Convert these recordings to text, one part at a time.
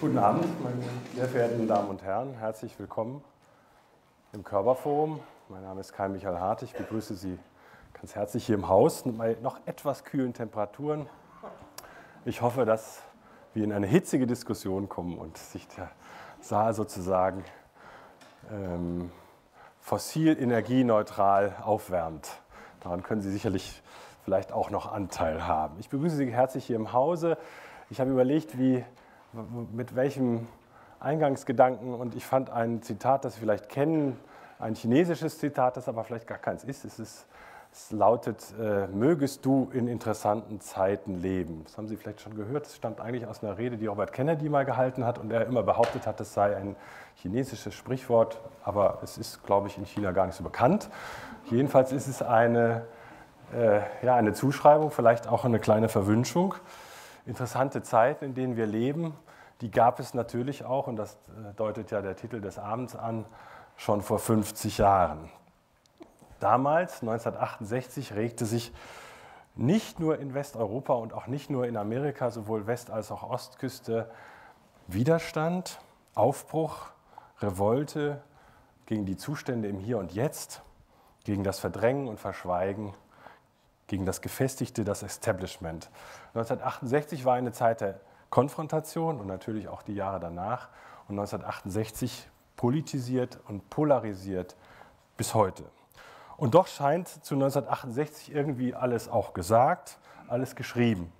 Guten Abend, meine sehr verehrten Damen und Herren. Herzlich willkommen im KörberForum. Mein Name ist Kai-Michael Hartig. Ich begrüße Sie ganz herzlich hier im Haus bei noch etwas kühlen Temperaturen. Ich hoffe, dass wir in eine hitzige Diskussion kommen und sich der Saal sozusagen fossil energieneutral aufwärmt. Daran können Sie sicherlich vielleicht auch noch Anteil haben. Ich begrüße Sie herzlich hier im Hause. Ich habe überlegt, mit welchem Eingangsgedanken, und ich fand ein Zitat, das Sie vielleicht kennen, ein chinesisches Zitat, das aber vielleicht gar keins ist. Es lautet, mögest du in interessanten Zeiten leben. Das haben Sie vielleicht schon gehört. Das stammt eigentlich aus einer Rede, die Robert Kennedy mal gehalten hat und er immer behauptet hat, das sei ein chinesisches Sprichwort. Aber es ist, glaube ich, in China gar nicht so bekannt. Jedenfalls ist es eine Zuschreibung, vielleicht auch eine kleine Verwünschung. Interessante Zeiten, in denen wir leben, die gab es natürlich auch, und das deutet ja der Titel des Abends an, schon vor 50 Jahren. Damals, 1968, regte sich nicht nur in Westeuropa und auch nicht nur in Amerika, sowohl West- als auch Ostküste, Widerstand, Aufbruch, Revolte gegen die Zustände im Hier und Jetzt, gegen das Verdrängen und Verschweigen, gegen das Gefestigte, das Establishment. 1968 war eine Zeit der Konfrontation und natürlich auch die Jahre danach. Und 1968 politisiert und polarisiert bis heute. Und doch scheint zu 1968 irgendwie alles auch gesagt, alles geschrieben.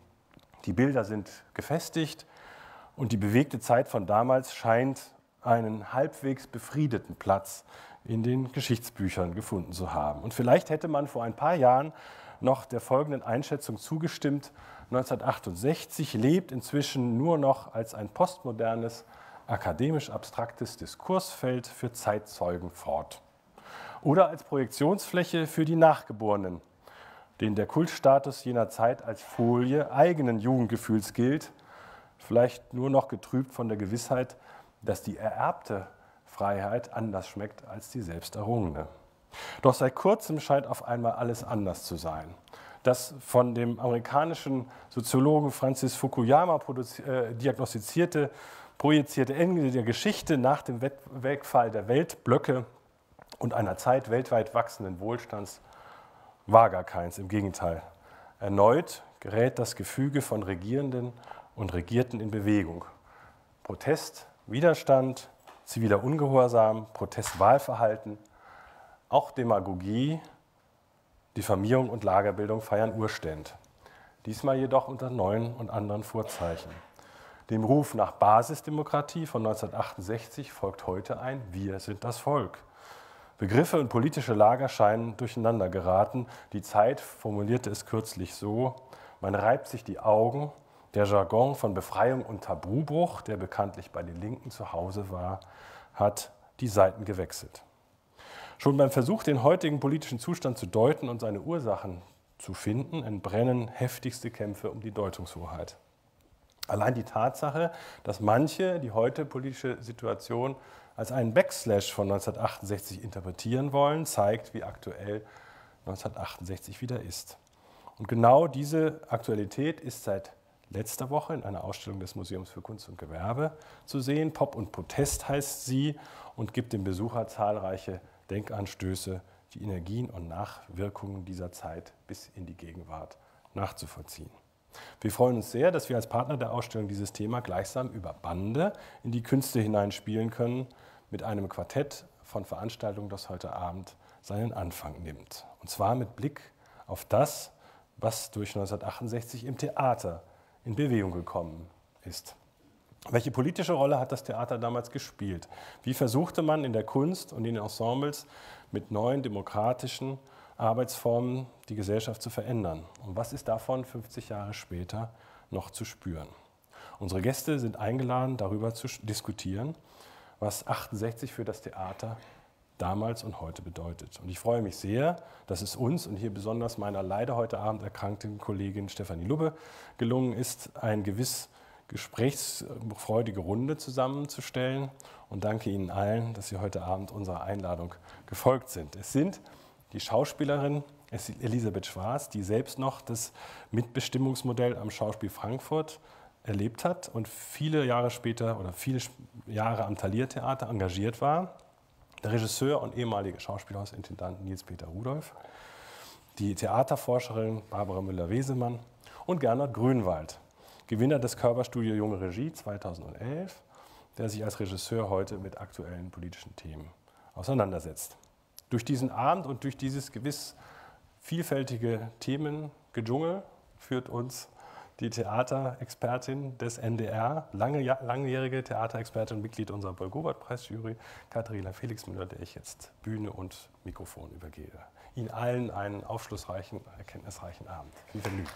Die Bilder sind gefestigt und die bewegte Zeit von damals scheint einen halbwegs befriedeten Platz in den Geschichtsbüchern gefunden zu haben. Und vielleicht hätte man vor ein paar Jahren noch der folgenden Einschätzung zugestimmt: 1968 lebt inzwischen nur noch als ein postmodernes, akademisch-abstraktes Diskursfeld für Zeitzeugen fort. Oder als Projektionsfläche für die Nachgeborenen, denen der Kultstatus jener Zeit als Folie eigenen Jugendgefühls gilt, vielleicht nur noch getrübt von der Gewissheit, dass die ererbte Freiheit anders schmeckt als die selbst errungene. Doch seit kurzem scheint auf einmal alles anders zu sein. Das von dem amerikanischen Soziologen Francis Fukuyama diagnostizierte, projizierte Ende der Geschichte nach dem Wegfall der Weltblöcke und einer Zeit weltweit wachsenden Wohlstands war gar keins. Im Gegenteil, erneut gerät das Gefüge von Regierenden und Regierten in Bewegung. Protest, Widerstand, ziviler Ungehorsam, Protestwahlverhalten, auch Demagogie, Diffamierung und Lagerbildung feiern Urständ. Diesmal jedoch unter neuen und anderen Vorzeichen. Dem Ruf nach Basisdemokratie von 1968 folgt heute ein Wir sind das Volk. Begriffe und politische Lager scheinen durcheinander geraten. Die Zeit formulierte es kürzlich so: Man reibt sich die Augen. Der Jargon von Befreiung und Tabubruch, der bekanntlich bei den Linken zu Hause war, hat die Seiten gewechselt. Schon beim Versuch, den heutigen politischen Zustand zu deuten und seine Ursachen zu finden, entbrennen heftigste Kämpfe um die Deutungshoheit. Allein die Tatsache, dass manche die heute politische Situation als einen Backslash von 1968 interpretieren wollen, zeigt, wie aktuell 1968 wieder ist. Und genau diese Aktualität ist seit letzter Woche in einer Ausstellung des Museums für Kunst und Gewerbe zu sehen. Pop und Protest heißt sie und gibt dem Besucher zahlreiche Denkanstöße, die Energien und Nachwirkungen dieser Zeit bis in die Gegenwart nachzuvollziehen. Wir freuen uns sehr, dass wir als Partner der Ausstellung dieses Thema gleichsam über Bande in die Künste hineinspielen können, mit einem Quartett von Veranstaltungen, das heute Abend seinen Anfang nimmt. Und zwar mit Blick auf das, was durch 1968 im Theater in Bewegung gekommen ist. Welche politische Rolle hat das Theater damals gespielt? Wie versuchte man in der Kunst und in den Ensembles mit neuen demokratischen Arbeitsformen die Gesellschaft zu verändern? Und was ist davon 50 Jahre später noch zu spüren? Unsere Gäste sind eingeladen, darüber zu diskutieren, was 68 für das Theater damals und heute bedeutet. Und ich freue mich sehr, dass es uns und hier besonders meiner leider heute Abend erkrankten Kollegin Stefanie Lubbe gelungen ist, ein gewiss gesprächsfreudige Runde zusammenzustellen, und danke Ihnen allen, dass Sie heute Abend unserer Einladung gefolgt sind. Es sind die Schauspielerin Elisabeth Schwarz, die selbst noch das Mitbestimmungsmodell am Schauspiel Frankfurt erlebt hat und viele Jahre später oder viele Jahre am Thalia Theater engagiert war. Der Regisseur und ehemalige Schauspielhausintendant Niels-Peter Rudolph, die Theaterforscherin Barbara Müller-Wesemann und Gernot Grünewald, Gewinner des Körperstudio Junge Regie 2011, der sich als Regisseur heute mit aktuellen politischen Themen auseinandersetzt. Durch diesen Abend und durch dieses gewiss vielfältige Themengedschungel führt uns die Theaterexpertin des NDR, langjährige Theaterexpertin und Mitglied unserer Boy-Gobert-Preis-Jury, Catarina Felixmüller, der ich jetzt Bühne und Mikrofon übergebe. Ihnen allen einen aufschlussreichen, erkenntnisreichen Abend. Viel Vergnügen.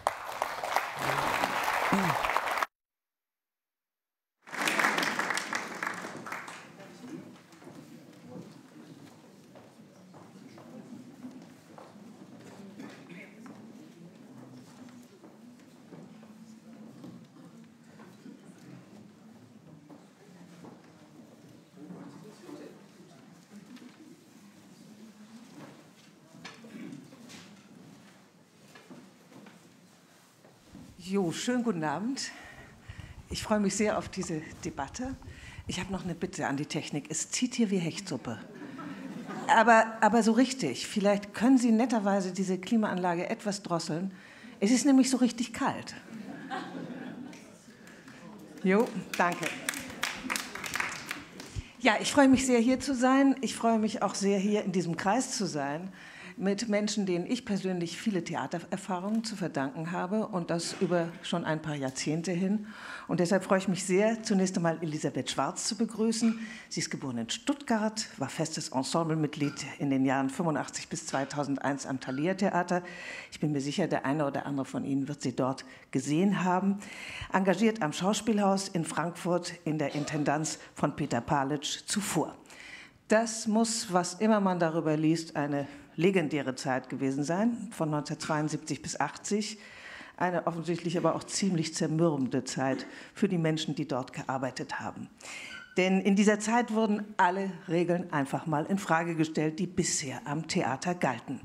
Jo, schönen guten Abend. Ich freue mich sehr auf diese Debatte. Ich habe noch eine Bitte an die Technik. Es zieht hier wie Hechtsuppe. Aber so richtig. Vielleicht können Sie netterweise diese Klimaanlage etwas drosseln. Es ist nämlich so richtig kalt. Jo, danke. Ja, ich freue mich sehr, hier zu sein. Ich freue mich auch sehr, hier in diesem Kreis zu sein, mit Menschen, denen ich persönlich viele Theatererfahrungen zu verdanken habe und das über schon ein paar Jahrzehnte hin. Und deshalb freue ich mich sehr, zunächst einmal Elisabeth Schwarz zu begrüßen. Sie ist geboren in Stuttgart, war festes Ensemblemitglied in den Jahren 85 bis 2001 am Thalia Theater. Ich bin mir sicher, der eine oder andere von Ihnen wird sie dort gesehen haben. Engagiert am Schauspielhaus in Frankfurt in der Intendanz von Peter Palitsch zuvor. Das muss, was immer man darüber liest, eine legendäre Zeit gewesen sein, von 1972 bis 80. Eine offensichtlich aber auch ziemlich zermürbende Zeit für die Menschen, die dort gearbeitet haben. Denn in dieser Zeit wurden alle Regeln einfach mal in Frage gestellt, die bisher am Theater galten.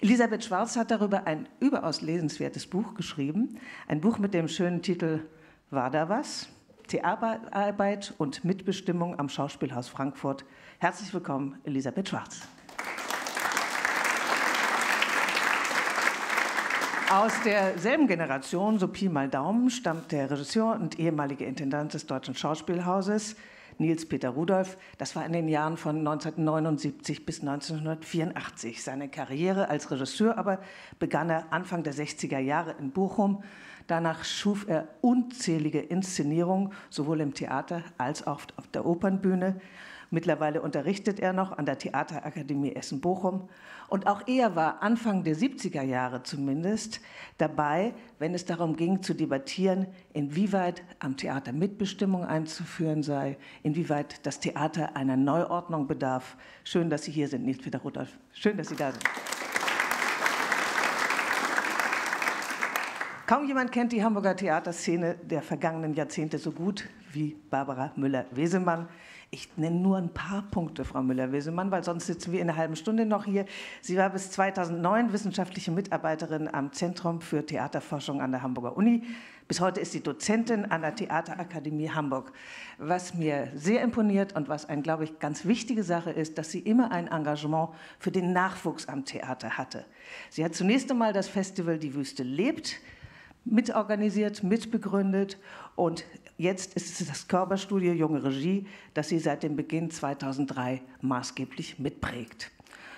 Elisabeth Schwarz hat darüber ein überaus lesenswertes Buch geschrieben. Ein Buch mit dem schönen Titel "War da was? Theaterarbeit und Mitbestimmung am Schauspielhaus Frankfurt". Herzlich willkommen, Elisabeth Schwarz. Aus derselben Generation, so Pi mal Daumen, stammt der Regisseur und ehemalige Intendant des Deutschen Schauspielhauses, Niels-Peter Rudolph. Das war in den Jahren von 1979 bis 1984. Seine Karriere als Regisseur aber begann er Anfang der 60er Jahre in Bochum. Danach schuf er unzählige Inszenierungen, sowohl im Theater als auch auf der Opernbühne. Mittlerweile unterrichtet er noch an der Theaterakademie Essen-Bochum. Und auch er war Anfang der 70er Jahre zumindest dabei, wenn es darum ging, zu debattieren, inwieweit am Theater Mitbestimmung einzuführen sei, inwieweit das Theater einer Neuordnung bedarf. Schön, dass Sie hier sind, Niels-Peter Rudolph. Schön, dass Sie da sind. Kaum jemand kennt die Hamburger Theaterszene der vergangenen Jahrzehnte so gut wie Barbara Müller-Wesemann. Ich nenne nur ein paar Punkte, Frau Müller-Wesemann, weil sonst sitzen wir in einer halben Stunde noch hier. Sie war bis 2009 wissenschaftliche Mitarbeiterin am Zentrum für Theaterforschung an der Hamburger Uni. Bis heute ist sie Dozentin an der Theaterakademie Hamburg. Was mir sehr imponiert und was eine, glaube ich, ganz wichtige Sache ist, dass sie immer ein Engagement für den Nachwuchs am Theater hatte. Sie hat zunächst einmal das Festival Die Wüste lebt mitorganisiert, mitbegründet und jetzt ist es das Körperstudio Junge Regie, das sie seit dem Beginn 2003 maßgeblich mitprägt.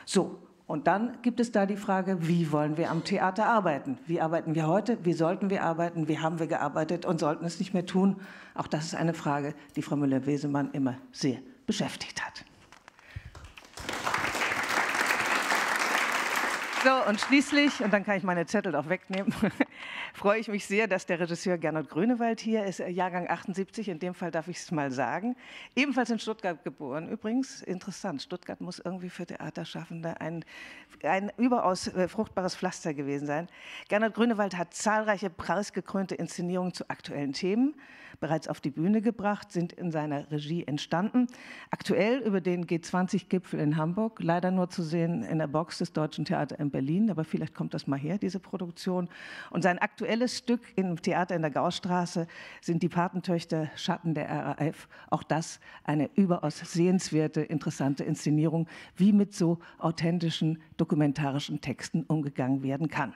So, und dann gibt es da die Frage, wie wollen wir am Theater arbeiten? Wie arbeiten wir heute? Wie sollten wir arbeiten? Wie haben wir gearbeitet und sollten es nicht mehr tun? Auch das ist eine Frage, die Frau Müller-Wesemann immer sehr beschäftigt hat. So, und schließlich, und dann kann ich meine Zettel auch wegnehmen, freue ich mich sehr, dass der Regisseur Gernot Grünewald hier ist, Jahrgang 78, in dem Fall darf ich es mal sagen. Ebenfalls in Stuttgart geboren, übrigens, interessant, Stuttgart muss irgendwie für Theaterschaffende ein überaus fruchtbares Pflaster gewesen sein. Gernot Grünewald hat zahlreiche preisgekrönte Inszenierungen zu aktuellen Themen bereits auf die Bühne gebracht, sind in seiner Regie entstanden. Aktuell über den G20-Gipfel in Hamburg, leider nur zu sehen in der Box des Deutschen Theater am Berlin, aber vielleicht kommt das mal her, diese Produktion. Und sein aktuelles Stück im Theater in der Gaußstraße sind die Patentöchter Schatten der RAF. Auch das eine überaus sehenswerte, interessante Inszenierung, wie mit so authentischen dokumentarischen Texten umgegangen werden kann.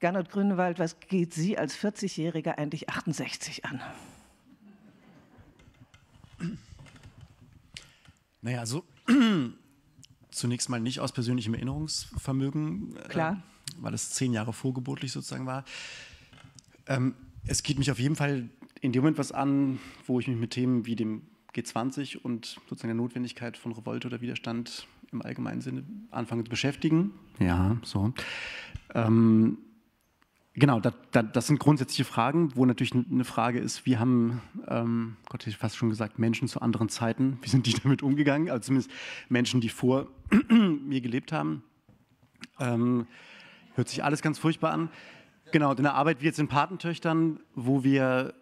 Gernot Grünewald, was geht Sie als 40-Jähriger eigentlich 68 an? Naja, also zunächst mal nicht aus persönlichem Erinnerungsvermögen, klar, weil es 10 Jahre vorgeburtlich sozusagen war. Es geht mich auf jeden Fall in dem Moment was an, wo ich mich mit Themen wie dem G20 und sozusagen der Notwendigkeit von Revolte oder Widerstand im allgemeinen Sinne anfangen zu beschäftigen. Ja, so. Genau, das sind grundsätzliche Fragen, wo natürlich eine Frage ist, wie haben, Gott, ich hätte fast schon gesagt, Menschen zu anderen Zeiten, wie sind die damit umgegangen? Also zumindest Menschen, die vor mir gelebt haben. Hört sich alles ganz furchtbar an. Genau, in der Arbeit wie jetzt in Patentöchtern, wo wir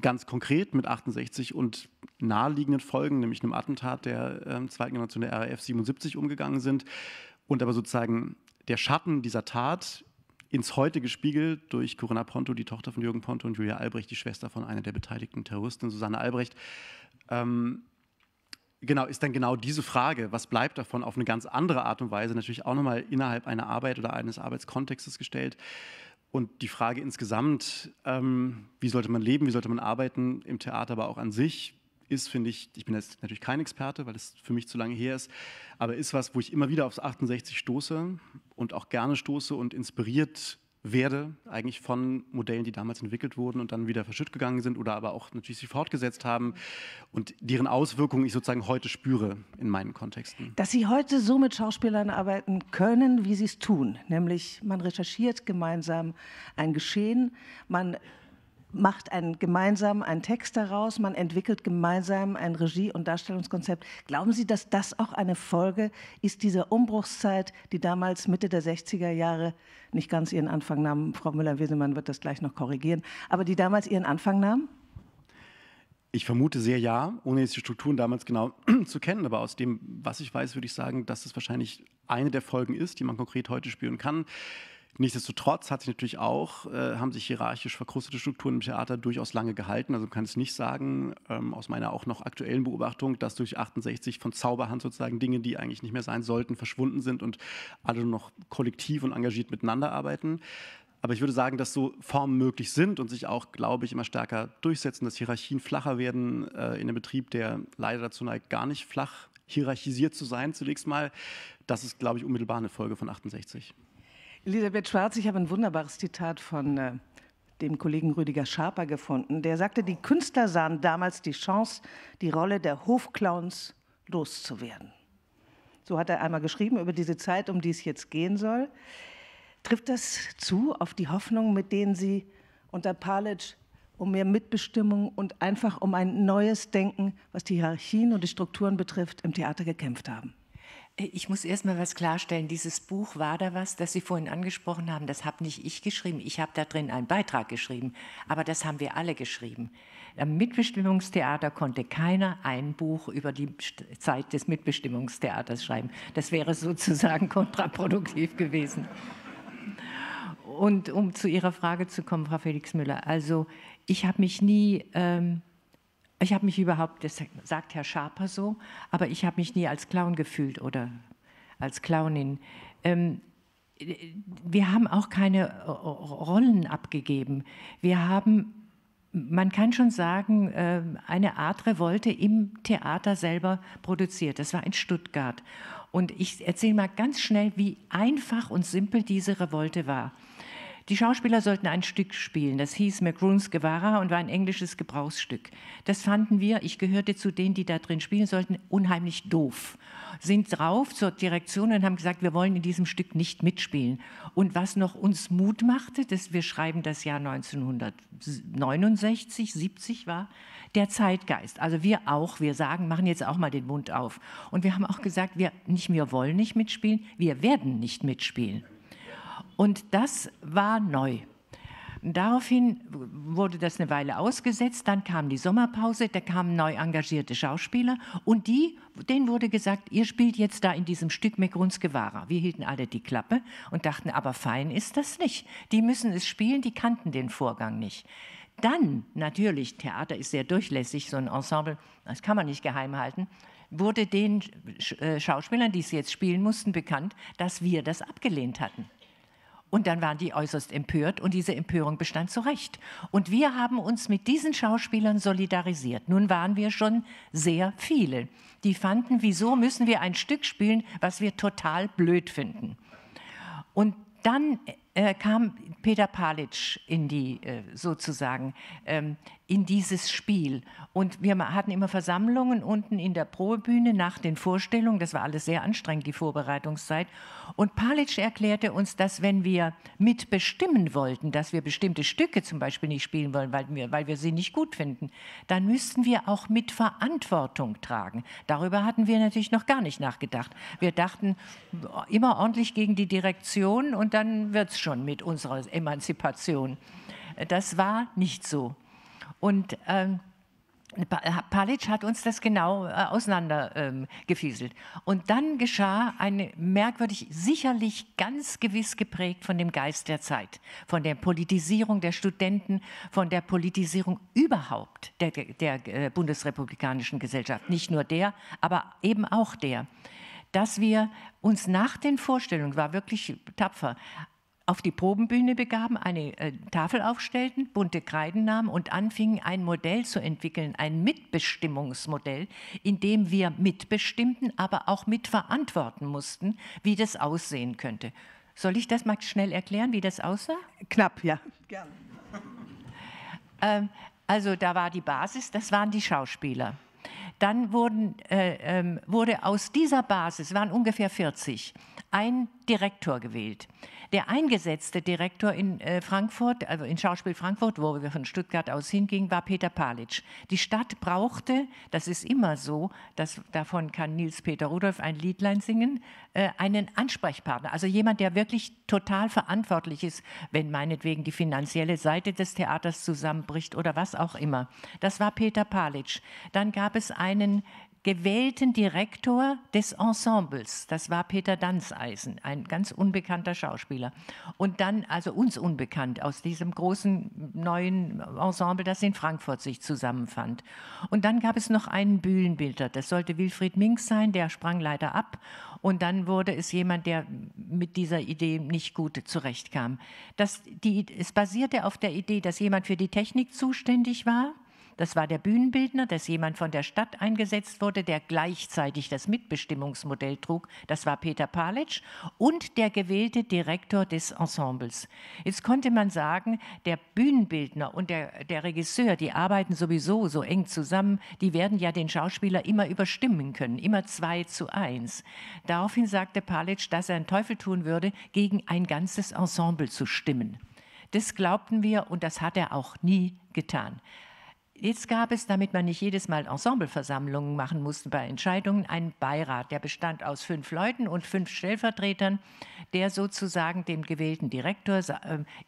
ganz konkret mit 68 und naheliegenden Folgen, nämlich einem Attentat der zweiten Generation der RAF 77 umgegangen sind und aber sozusagen der Schatten dieser Tat ins Heute gespiegelt durch Corinna Ponto, die Tochter von Jürgen Ponto, und Julia Albrecht, die Schwester von einer der beteiligten Terroristen, Susanne Albrecht. Genau, ist dann genau diese Frage, was bleibt davon, auf eine ganz andere Art und Weise natürlich auch nochmal innerhalb einer Arbeit oder eines Arbeitskontextes gestellt. Und die Frage insgesamt, wie sollte man leben, wie sollte man arbeiten im Theater, aber auch an sich, ist, finde ich, ich bin jetzt natürlich kein Experte, weil es für mich zu lange her ist, aber ist was, wo ich immer wieder aufs 68 stoße und auch gerne stoße und inspiriert werde, eigentlich von Modellen, die damals entwickelt wurden und dann wieder verschütt gegangen sind oder aber auch natürlich sich fortgesetzt haben und deren Auswirkungen ich sozusagen heute spüre in meinen Kontexten. Dass Sie heute so mit Schauspielern arbeiten können, wie Sie es tun, nämlich man recherchiert gemeinsam ein Geschehen, man macht gemeinsam einen Text daraus, man entwickelt gemeinsam ein Regie- und Darstellungskonzept. Glauben Sie, dass das auch eine Folge ist dieser Umbruchszeit, die damals Mitte der 60er Jahre nicht ganz ihren Anfang nahm? Frau Müller-Wesemann wird das gleich noch korrigieren, aber die damals ihren Anfang nahm? Ich vermute sehr ja, ohne jetzt die Strukturen damals genau zu kennen, aber aus dem, was ich weiß, würde ich sagen, dass es wahrscheinlich eine der Folgen ist, die man konkret heute spüren kann. Nichtsdestotrotz hat sich natürlich auch, haben sich hierarchisch verkrustete Strukturen im Theater durchaus lange gehalten. Also man kann es nicht sagen, aus meiner auch noch aktuellen Beobachtung, dass durch 68 von Zauberhand sozusagen Dinge, die eigentlich nicht mehr sein sollten, verschwunden sind und alle nur noch kollektiv und engagiert miteinander arbeiten. Aber ich würde sagen, dass so Formen möglich sind und sich auch, glaube ich, immer stärker durchsetzen, dass Hierarchien flacher werden in einem Betrieb, der leider dazu neigt, gar nicht flach hierarchisiert zu sein zunächst mal. Das ist, glaube ich, unmittelbar eine Folge von 68. Elisabeth Schwarz, ich habe ein wunderbares Zitat von dem Kollegen Rüdiger Schaper gefunden. Der sagte, die Künstler sahen damals die Chance, die Rolle der Hofclowns loszuwerden. So hat er einmal geschrieben über diese Zeit, um die es jetzt gehen soll. Trifft das zu auf die Hoffnung, mit denen Sie unter Palitsch um mehr Mitbestimmung und einfach um ein neues Denken, was die Hierarchien und die Strukturen betrifft, im Theater gekämpft haben? Ich muss erst mal was klarstellen. Dieses Buch War da was, das Sie vorhin angesprochen haben, das habe nicht ich geschrieben. Ich habe da drin einen Beitrag geschrieben, aber das haben wir alle geschrieben. Am Mitbestimmungstheater konnte keiner ein Buch über die Zeit des Mitbestimmungstheaters schreiben. Das wäre sozusagen kontraproduktiv gewesen. Und um zu Ihrer Frage zu kommen, Frau Felixmüller, also ich habe mich nie... ich habe mich überhaupt, das sagt Herr Schaper so, aber ich habe mich nie als Clown gefühlt oder als Clownin. Wir haben auch keine Rollen abgegeben. Wir haben, man kann schon sagen, eine Art Revolte im Theater selber produziert. Das war in Stuttgart. Und ich erzähle mal ganz schnell, wie einfach und simpel diese Revolte war. Die Schauspieler sollten ein Stück spielen, das hieß Macroons Guevara und war ein englisches Gebrauchsstück. Das fanden wir, ich gehörte zu denen, die da drin spielen sollten, unheimlich doof. Sind drauf zur Direktion und haben gesagt, wir wollen in diesem Stück nicht mitspielen. Und was noch uns Mut machte, dass wir schreiben, das Jahr 1969, 70 war, der Zeitgeist. Also wir auch, wir sagen, machen jetzt auch mal den Mund auf. Und wir haben auch gesagt, wir wollen nicht mitspielen, wir werden nicht mitspielen. Und das war neu. Daraufhin wurde das eine Weile ausgesetzt, dann kam die Sommerpause, da kamen neu engagierte Schauspieler und denen wurde gesagt, ihr spielt jetzt da in diesem Stück Megrunske Wara. Wir hielten alle die Klappe und dachten, aber fein ist das nicht. Die müssen es spielen, die kannten den Vorgang nicht. Dann, natürlich, Theater ist sehr durchlässig, so ein Ensemble, das kann man nicht geheim halten, wurde den Schauspielern, die es jetzt spielen mussten, bekannt, dass wir das abgelehnt hatten. Und dann waren die äußerst empört und diese Empörung bestand zu Recht. Und wir haben uns mit diesen Schauspielern solidarisiert. Nun waren wir schon sehr viele, die fanden, wieso müssen wir ein Stück spielen, was wir total blöd finden. Und dann kam Peter Palitsch in die, sozusagen, in dieses Spiel. Und wir hatten immer Versammlungen unten in der Probebühne nach den Vorstellungen. Das war alles sehr anstrengend, die Vorbereitungszeit. Und Palitsch erklärte uns, dass wenn wir mitbestimmen wollten, dass wir bestimmte Stücke zum Beispiel nicht spielen wollen, weil wir sie nicht gut finden, dann müssten wir auch mit Verantwortung tragen. Darüber hatten wir natürlich noch gar nicht nachgedacht. Wir dachten immer ordentlich gegen die Direktion und dann wird es schon mit unserer Emanzipation. Das war nicht so. Und Palitsch hat uns das genau auseinandergefieselt. Und dann geschah eine merkwürdig, sicherlich ganz gewiss geprägt von dem Geist der Zeit, von der Politisierung der Studenten, von der Politisierung überhaupt der bundesrepublikanischen Gesellschaft. Nicht nur der, aber eben auch der. Dass wir uns nach den Vorstellungen, war wirklich tapfer, auf die Probenbühne begaben, eine Tafel aufstellten, bunte Kreiden nahmen und anfingen, ein Modell zu entwickeln, ein Mitbestimmungsmodell, in dem wir mitbestimmten, aber auch mitverantworten mussten, wie das aussehen könnte. Soll ich das mal schnell erklären, wie das aussah? Knapp, ja. Gerne. Also da war die Basis, das waren die Schauspieler. Dann wurde aus dieser Basis, waren ungefähr 40, ein Direktor gewählt. Der eingesetzte Direktor in Frankfurt, also in Schauspiel Frankfurt, wo wir von Stuttgart aus hingingen, war Peter Palitsch. Die Stadt brauchte, das ist immer so, davon kann Niels-Peter Rudolph ein Liedlein singen, einen Ansprechpartner, also jemand, der wirklich total verantwortlich ist, wenn meinetwegen die finanzielle Seite des Theaters zusammenbricht oder was auch immer. Das war Peter Palitsch. Dann gab es einen gewählten Direktor des Ensembles, das war Peter Danzeisen, ein ganz unbekannter Schauspieler. Und dann, also uns unbekannt, aus diesem großen neuen Ensemble, das in Frankfurt sich zusammenfand. Und dann gab es noch einen Bühnenbilder, das sollte Wilfried Minks sein, der sprang leider ab. Und dann wurde es jemand, der mit dieser Idee nicht gut zurechtkam. Es basierte auf der Idee, dass jemand für die Technik zuständig war. Das war der Bühnenbildner, dass jemand von der Stadt eingesetzt wurde, der gleichzeitig das Mitbestimmungsmodell trug. Das war Peter Palitsch und der gewählte Direktor des Ensembles. Jetzt konnte man sagen, der Bühnenbildner und der Regisseur, die arbeiten sowieso so eng zusammen, die werden ja den Schauspieler immer überstimmen können, immer 2:1. Daraufhin sagte Palitsch, dass er einen Teufel tun würde, gegen ein ganzes Ensemble zu stimmen. Das glaubten wir und das hat er auch nie getan. Jetzt gab es, damit man nicht jedes Mal Ensembleversammlungen machen musste bei Entscheidungen, einen Beirat, der bestand aus 5 Leuten und 5 Stellvertretern, der sozusagen dem gewählten Direktor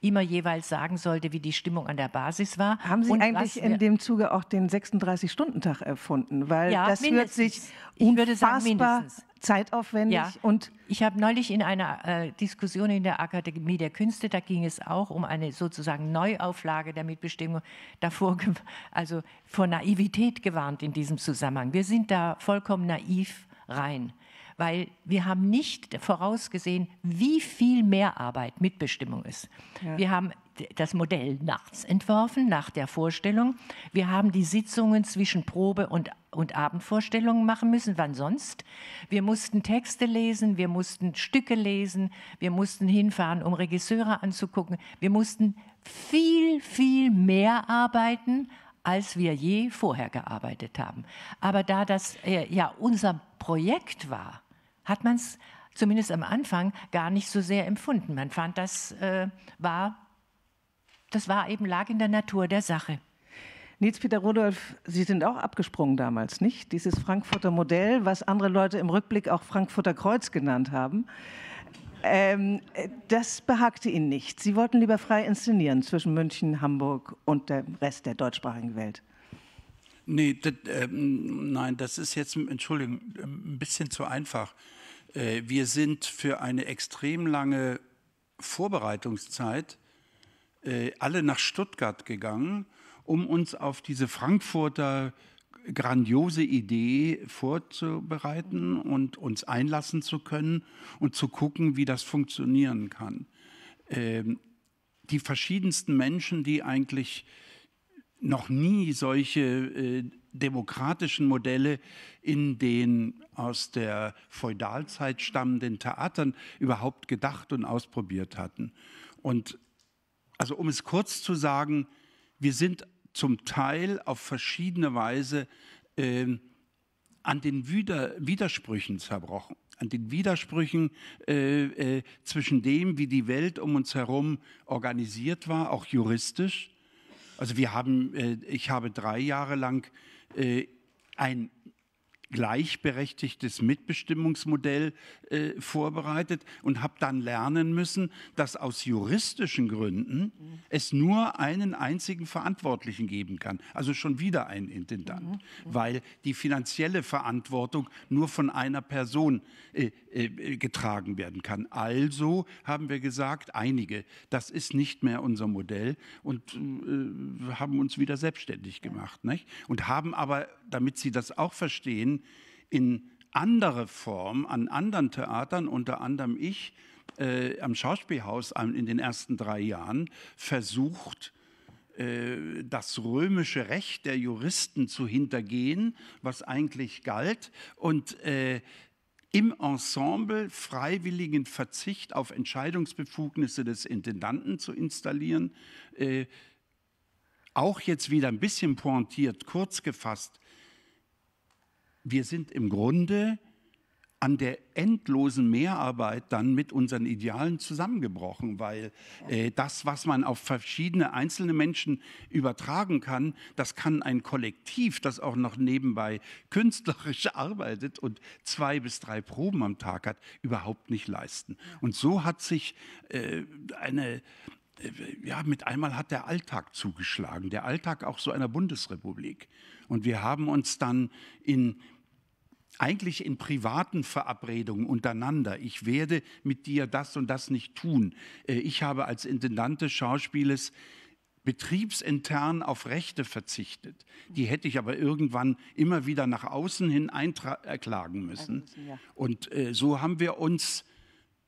immer jeweils sagen sollte, wie die Stimmung an der Basis war. Haben Sie eigentlich in dem Zuge auch den 36-Stunden-Tag erfunden? Weil ja, das hört sich unfassbar zeitaufwendig. Ja. Und ich habe neulich in einer Diskussion in der Akademie der Künste, da ging es auch um eine sozusagen Neuauflage der Mitbestimmung, davor, also vor Naivität gewarnt in diesem Zusammenhang. Wir sind da vollkommen naiv rein, weil wir haben nicht vorausgesehen, wie viel Mehrarbeit Mitbestimmung ist. Ja. Wir haben das Modell nachts entworfen, nach der Vorstellung. Wir haben die Sitzungen zwischen Probe und Abendvorstellungen machen müssen, wann sonst. Wir mussten Texte lesen, wir mussten Stücke lesen, wir mussten hinfahren, um Regisseure anzugucken. Wir mussten viel, viel mehr arbeiten, als wir je vorher gearbeitet haben. Aber da das ja unser Projekt war, hat man es zumindest am Anfang gar nicht so sehr empfunden. Man fand, das lag in der Natur der Sache. Niels-Peter Rudolph, Sie sind auch abgesprungen damals, nicht? Dieses Frankfurter Modell, was andere Leute im Rückblick auch Frankfurter Kreuz genannt haben. Das behagte ihnen nicht. Sie wollten lieber frei inszenieren zwischen München, Hamburg und dem Rest der deutschsprachigen Welt. Nee, nein, das ist jetzt, Entschuldigung, ein bisschen zu einfach. Wir sind für eine extrem lange Vorbereitungszeit alle nach Stuttgart gegangen, um uns auf diese Frankfurter grandiose Idee vorzubereiten und uns einlassen zu können und zu gucken, wie das funktionieren kann. Die verschiedensten Menschen, die eigentlich noch nie solche demokratischen Modelle in den aus der Feudalzeit stammenden Theatern überhaupt gedacht und ausprobiert hatten. Und also um es kurz zu sagen, wir sind zum Teil auf verschiedene Weise an den Widersprüchen zerbrochen, an den Widersprüchen zwischen dem, wie die Welt um uns herum organisiert war, auch juristisch. Also wir haben, ich habe 3 Jahre lang ein gleichberechtigtes Mitbestimmungsmodell vorbereitet und habe dann lernen müssen, dass aus juristischen Gründen es nur einen einzigen Verantwortlichen geben kann. Also schon wieder einen Intendant, weil die finanzielle Verantwortung nur von einer Person getragen werden kann. Also haben wir gesagt, einige, das ist nicht mehr unser Modell und haben uns wieder selbstständig gemacht, nicht? Und haben aber, damit Sie das auch verstehen, in andere Form an anderen Theatern, unter anderem ich, am Schauspielhaus in den ersten 3 Jahren versucht, das römische Recht der Juristen zu hintergehen, was eigentlich galt, und im Ensemble freiwilligen Verzicht auf Entscheidungsbefugnisse des Intendanten zu installieren. Auch jetzt wieder ein bisschen pointiert, kurz gefasst, wir sind im Grunde an der endlosen Mehrarbeit dann mit unseren Idealen zusammengebrochen, weil das, was man auf verschiedene einzelne Menschen übertragen kann, das kann ein Kollektiv, das auch noch nebenbei künstlerisch arbeitet und 2 bis 3 Proben am Tag hat, überhaupt nicht leisten. Und so hat sich mit einmal hat der Alltag zugeschlagen, der Alltag auch so einer Bundesrepublik. Und wir haben uns dann eigentlich in privaten Verabredungen untereinander. Ich werde mit dir das und das nicht tun. Ich habe als Intendant des Schauspieles betriebsintern auf Rechte verzichtet. Die hätte ich aber irgendwann immer wieder nach außen hin einklagen müssen. Und so haben wir uns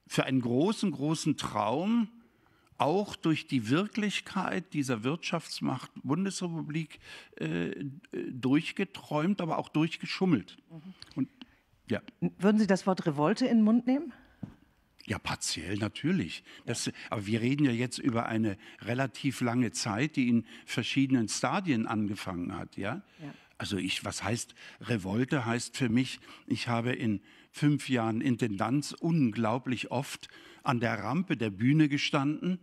für einen großen, großen Traum auch durch die Wirklichkeit dieser Wirtschaftsmacht Bundesrepublik durchgeträumt, aber auch durchgeschummelt. Und, ja. Würden Sie das Wort Revolte in den Mund nehmen? Ja, partiell natürlich. Das, aber wir reden ja jetzt über eine relativ lange Zeit, die in verschiedenen Stadien angefangen hat. Ja? Ja. Also was heißt Revolte? Heißt für mich, ich habe in 5 Jahren Intendanz unglaublich oft an der Rampe der Bühne gestanden.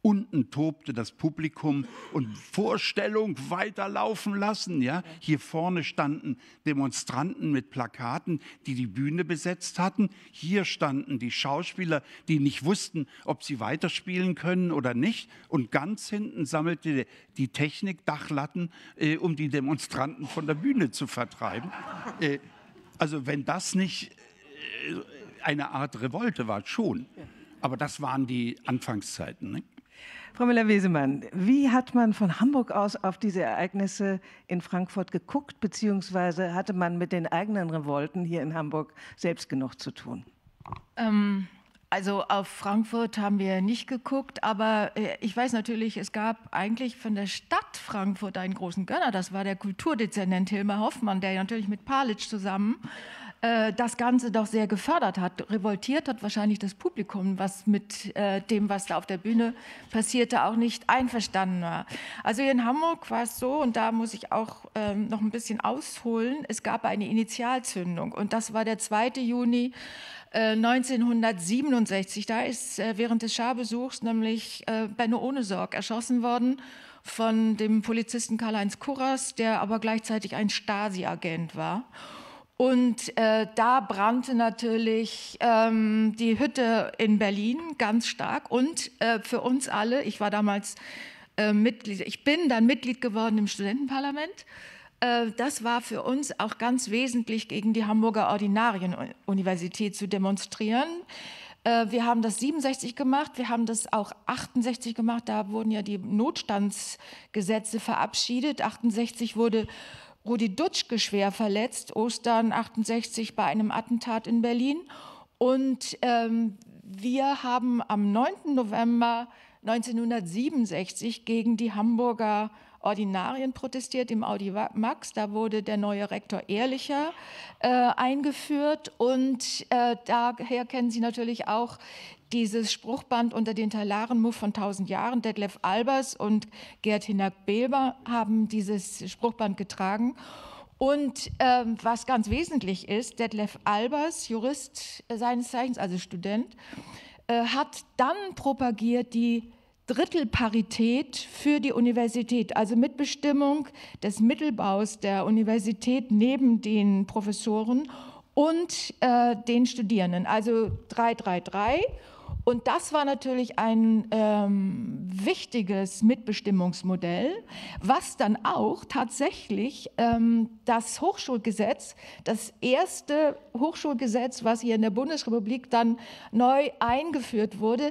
Unten tobte das Publikum und Vorstellung weiterlaufen lassen. Ja? Hier vorne standen Demonstranten mit Plakaten, die die Bühne besetzt hatten. Hier standen die Schauspieler, die nicht wussten, ob sie weiterspielen können oder nicht. Und ganz hinten sammelte die Technik Dachlatten, um die Demonstranten von der Bühne zu vertreiben. Also wenn das nicht eine Art Revolte war, schon. Aber das waren die Anfangszeiten. Ne? Frau Müller-Wesemann, wie hat man von Hamburg aus auf diese Ereignisse in Frankfurt geguckt, beziehungsweise hatte man mit den eigenen Revolten hier in Hamburg selbst genug zu tun? Also auf Frankfurt haben wir nicht geguckt, aber ich weiß natürlich, es gab eigentlich von der Stadt Frankfurt einen großen Gönner, das war der Kulturdezernent Hilmar Hoffmann, der natürlich mit Palitsch zusammen das Ganze doch sehr gefördert hat. Revoltiert hat wahrscheinlich das Publikum, was mit dem, was da auf der Bühne passierte, auch nicht einverstanden war. Also hier in Hamburg war es so, und da muss ich auch noch ein bisschen ausholen, es gab eine Initialzündung und das war der 2. Juni 1967. Da ist während des Scharbesuchs nämlich Benno Ohnesorg erschossen worden von dem Polizisten Karl-Heinz Kurras, der aber gleichzeitig ein Stasi-Agent war. Und da brannte natürlich die Hütte in Berlin ganz stark. Und für uns alle, ich war damals Mitglied, ich bin dann Mitglied geworden im Studentenparlament. Das war für uns auch ganz wesentlich, gegen die Hamburger Ordinarienuniversität zu demonstrieren. Wir haben das 67 gemacht, wir haben das auch 68 gemacht. Da wurden ja die Notstandsgesetze verabschiedet. 68 wurde Rudi Dutschke schwer verletzt, Ostern 68 bei einem Attentat in Berlin. Und wir haben am 9. November 1967 gegen die Hamburger Ordinarien protestiert im Audi Max. Da wurde der neue Rektor Ehrlicher eingeführt. Und daher kennen Sie natürlich auch dieses Spruchband unter den Talaren-Muff von 1000 Jahren. Detlef Albers und Gerd Hinak-Belber haben dieses Spruchband getragen. Und was ganz wesentlich ist, Detlef Albers, Jurist seines Zeichens, also Student, hat dann propagiert die Drittelparität für die Universität, also Mitbestimmung des Mittelbaus der Universität neben den Professoren und den Studierenden, also 3-3-3. Und das war natürlich ein wichtiges Mitbestimmungsmodell, was dann auch tatsächlich das Hochschulgesetz, das erste Hochschulgesetz, was hier in der Bundesrepublik dann neu eingeführt wurde,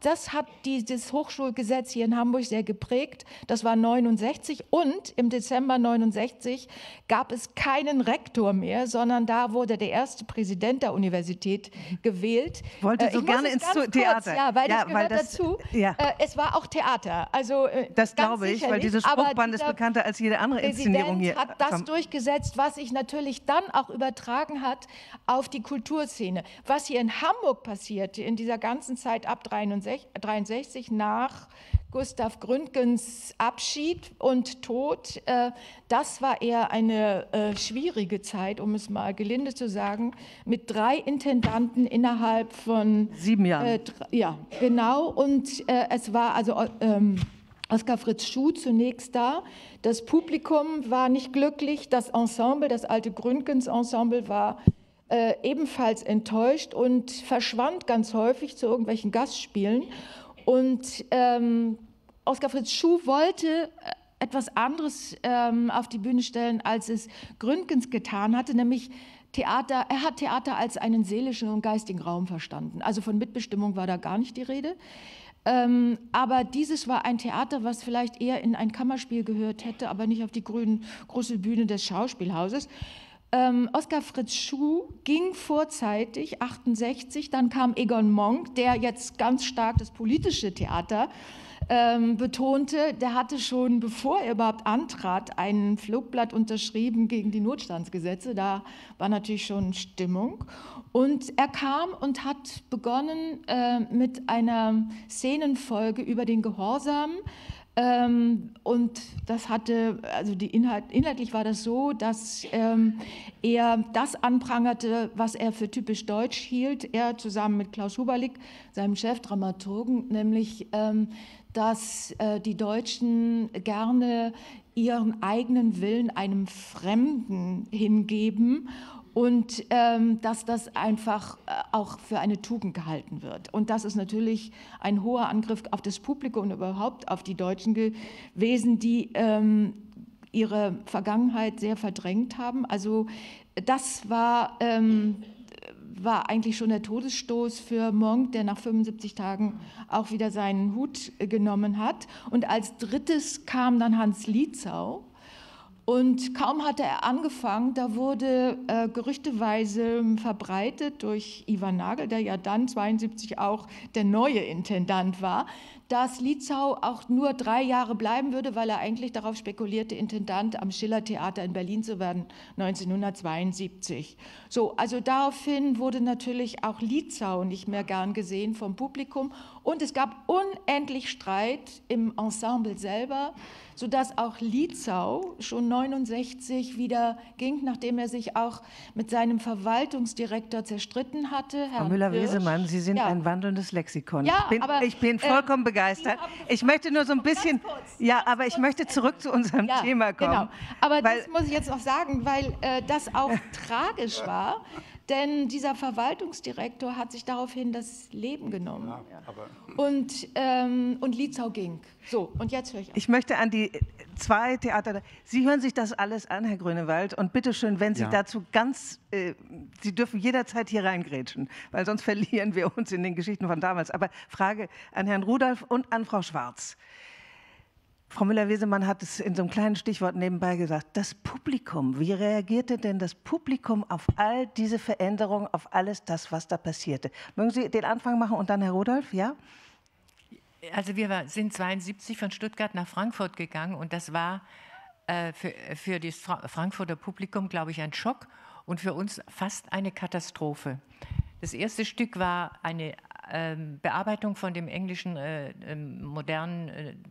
das hat dieses Hochschulgesetz hier in Hamburg sehr geprägt. Das war 69 und im Dezember 69 gab es keinen Rektor mehr, sondern da wurde der erste Präsident der Universität gewählt. Wollte so gerne ins Theater. Kurz, ja, weil das gehört dazu. Ja. Es war auch Theater. Also, das glaube ich, weil dieses Spruchband ist bekannter als jede andere Inszenierung hier. Präsident hat das durchgesetzt, was sich natürlich dann auch übertragen hat auf die Kulturszene. Was hier in Hamburg passierte in dieser ganzen Zeit ab 1963 nach Gustav Gründgens Abschied und Tod, das war eher eine schwierige Zeit, um es mal gelinde zu sagen, mit 3 Intendanten innerhalb von 7 Jahren. Ja, genau. Und es war also Oskar Fritz Schuh zunächst da. Das Publikum war nicht glücklich. Das Ensemble, das alte Gründgens-Ensemble, war ebenfalls enttäuscht und verschwand ganz häufig zu irgendwelchen Gastspielen. Und Oskar Fritz Schuh wollte etwas anderes auf die Bühne stellen, als es Gründgens getan hatte, nämlich Theater. Er hat Theater als einen seelischen und geistigen Raum verstanden. Also von Mitbestimmung war da gar nicht die Rede. Aber dieses war ein Theater, was vielleicht eher in ein Kammerspiel gehört hätte, aber nicht auf die große Bühne des Schauspielhauses. Oskar Fritz Schuh ging vorzeitig, 68, dann kam Egon Monk, der jetzt ganz stark das politische Theater betonte. Der hatte schon, bevor er überhaupt antrat, ein Flugblatt unterschrieben gegen die Notstandsgesetze. Da war natürlich schon Stimmung. Und er kam und hat begonnen mit einer Szenenfolge über den Gehorsam. Und das hatte, also die inhaltlich war das so, dass er das anprangerte, was er für typisch deutsch hielt, er zusammen mit Klaus Huberlik, seinem Chefdramaturgen, nämlich, dass die Deutschen gerne ihren eigenen Willen einem Fremden hingeben und dass das einfach auch für eine Tugend gehalten wird. Und das ist natürlich ein hoher Angriff auf das Publikum und überhaupt auf die Deutschen gewesen, die ihre Vergangenheit sehr verdrängt haben. Also das war eigentlich schon der Todesstoß für Monk, der nach 75 Tagen auch wieder seinen Hut genommen hat. Und als drittes kam dann Hans Lietzau. Und kaum hatte er angefangen, da wurde gerüchteweise verbreitet durch Ivan Nagel, der ja dann 72 auch der neue Intendant war, dass Lietzau auch nur 3 Jahre bleiben würde, weil er eigentlich darauf spekulierte, Intendant am Schiller-Theater in Berlin zu werden, 1972. So, also daraufhin wurde natürlich auch Lietzau nicht mehr gern gesehen vom Publikum. Und es gab unendlich Streit im Ensemble selber, sodass auch Lietzau schon 1969 wieder ging, nachdem er sich auch mit seinem Verwaltungsdirektor zerstritten hatte. Frau Müller-Wesemann, Sie sind ein wandelndes Lexikon. Ja, ich bin vollkommen begeistert. Ich möchte nur so ein bisschen, aber ich möchte zurück zu unserem Thema kommen. Genau. Aber das muss ich jetzt noch sagen, weil das auch tragisch war. Denn dieser Verwaltungsdirektor hat sich daraufhin das Leben genommen. Ja, aber und Lietzau ging. So, und jetzt höre ich auf. Ich möchte an die zwei Theater... Sie hören sich das alles an, Herr Grünewald. Und bitte schön, wenn Sie dazu ganz... Sie dürfen jederzeit hier reingrätschen, weil sonst verlieren wir uns in den Geschichten von damals. Aber Frage an Herrn Rudolph und an Frau Schwarz. Frau Müller-Wesemann hat es in so einem kleinen Stichwort nebenbei gesagt, das Publikum, wie reagierte denn das Publikum auf all diese Veränderungen, auf alles das, was da passierte? Mögen Sie den Anfang machen und dann Herr Rudolph, ja? Also wir sind 1972 von Stuttgart nach Frankfurt gegangen und das war für das Frankfurter Publikum, glaube ich, ein Schock und für uns fast eine Katastrophe. Das erste Stück war eine Bearbeitung von dem englischen modernen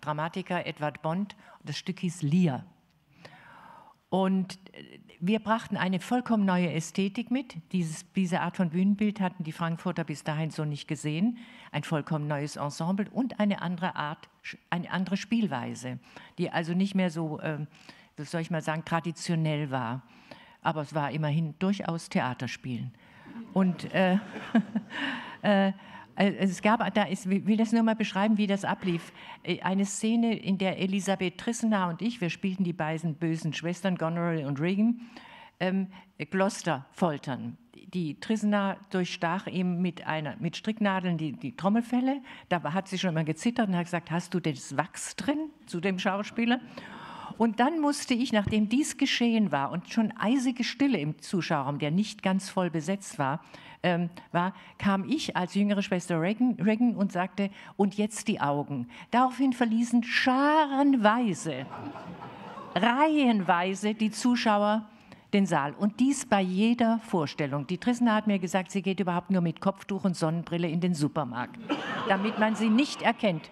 Dramatiker Edward Bond. Das Stück hieß Lear. Und wir brachten eine vollkommen neue Ästhetik mit. Diese Art von Bühnenbild hatten die Frankfurter bis dahin so nicht gesehen. Ein vollkommen neues Ensemble und eine andere Spielweise, die also nicht mehr so, das soll ich mal sagen, traditionell war. Aber es war immerhin durchaus Theaterspielen. Und es gab, ich will das nur mal beschreiben, wie das ablief. Eine Szene, in der Elisabeth Trissner und ich, wir spielten die beiden bösen Schwestern, Goneril und Regan, Gloucester foltern. Die Trissner durchstach ihm mit Stricknadeln die Trommelfelle. Da hat sie schon immer gezittert und hat gesagt, hast du das Wachs drin zu dem Schauspieler? Und dann musste ich, nachdem dies geschehen war und schon eisige Stille im Zuschauerraum, der nicht ganz voll besetzt war, kam ich als jüngere Schwester Regan und sagte, und jetzt die Augen. Daraufhin verließen reihenweise die Zuschauer den Saal. Und dies bei jeder Vorstellung. Die Trissner hat mir gesagt, sie geht überhaupt nur mit Kopftuch und Sonnenbrille in den Supermarkt, damit man sie nicht erkennt.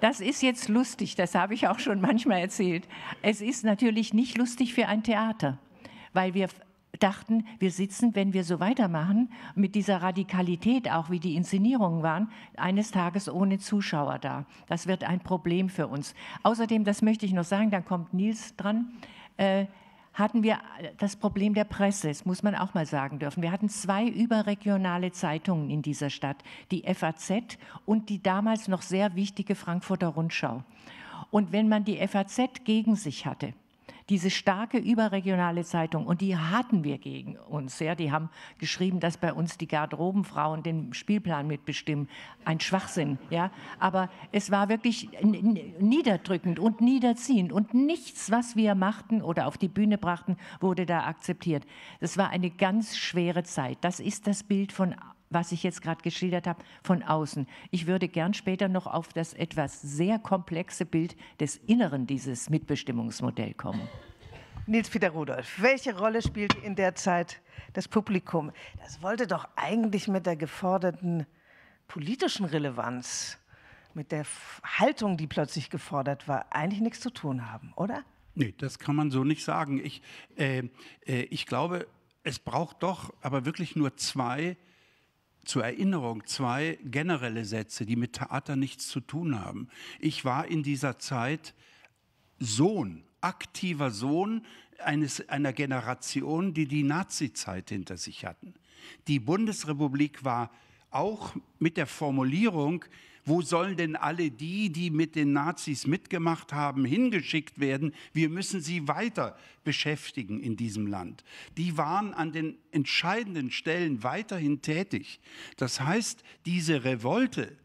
Das ist jetzt lustig, das habe ich auch schon manchmal erzählt. Es ist natürlich nicht lustig für ein Theater, weil wir dachten, wir sitzen, wenn wir so weitermachen, mit dieser Radikalität, auch wie die Inszenierungen waren, eines Tages ohne Zuschauer da. Das wird ein Problem für uns. Außerdem, das möchte ich noch sagen, dann kommt Nils dran, hatten wir das Problem der Presse, das muss man auch mal sagen dürfen. Wir hatten zwei überregionale Zeitungen in dieser Stadt, die FAZ und die damals noch sehr wichtige Frankfurter Rundschau. Und wenn man die FAZ gegen sich hatte, diese starke überregionale Zeitung, und die hatten wir gegen uns, ja, die haben geschrieben, dass bei uns die Garderobenfrauen den Spielplan mitbestimmen. Ein Schwachsinn, ja. Aber es war wirklich niederdrückend und niederziehend und nichts, was wir machten oder auf die Bühne brachten, wurde da akzeptiert. Das war eine ganz schwere Zeit. Das ist das Bild von, was ich jetzt gerade geschildert habe, von außen. Ich würde gern später noch auf das etwas sehr komplexe Bild des Inneren dieses Mitbestimmungsmodells kommen. Niels-Peter Rudolph, welche Rolle spielte in der Zeit das Publikum? Das wollte doch eigentlich mit der geforderten politischen Relevanz, mit der Haltung, die plötzlich gefordert war, eigentlich nichts zu tun haben, oder? Nee, das kann man so nicht sagen. Ich glaube, es braucht doch aber wirklich nur zwei, zur Erinnerung, zwei generelle Sätze, die mit Theater nichts zu tun haben. Ich war in dieser Zeit aktiver Sohn einer Generation, die die Nazi-Zeit hinter sich hatten. Die Bundesrepublik war auch mit der Formulierung, wo sollen denn alle die, die mit den Nazis mitgemacht haben, hingeschickt werden? Wir müssen sie weiter beschäftigen in diesem Land. Die waren an den entscheidenden Stellen weiterhin tätig. Das heißt, diese Revolte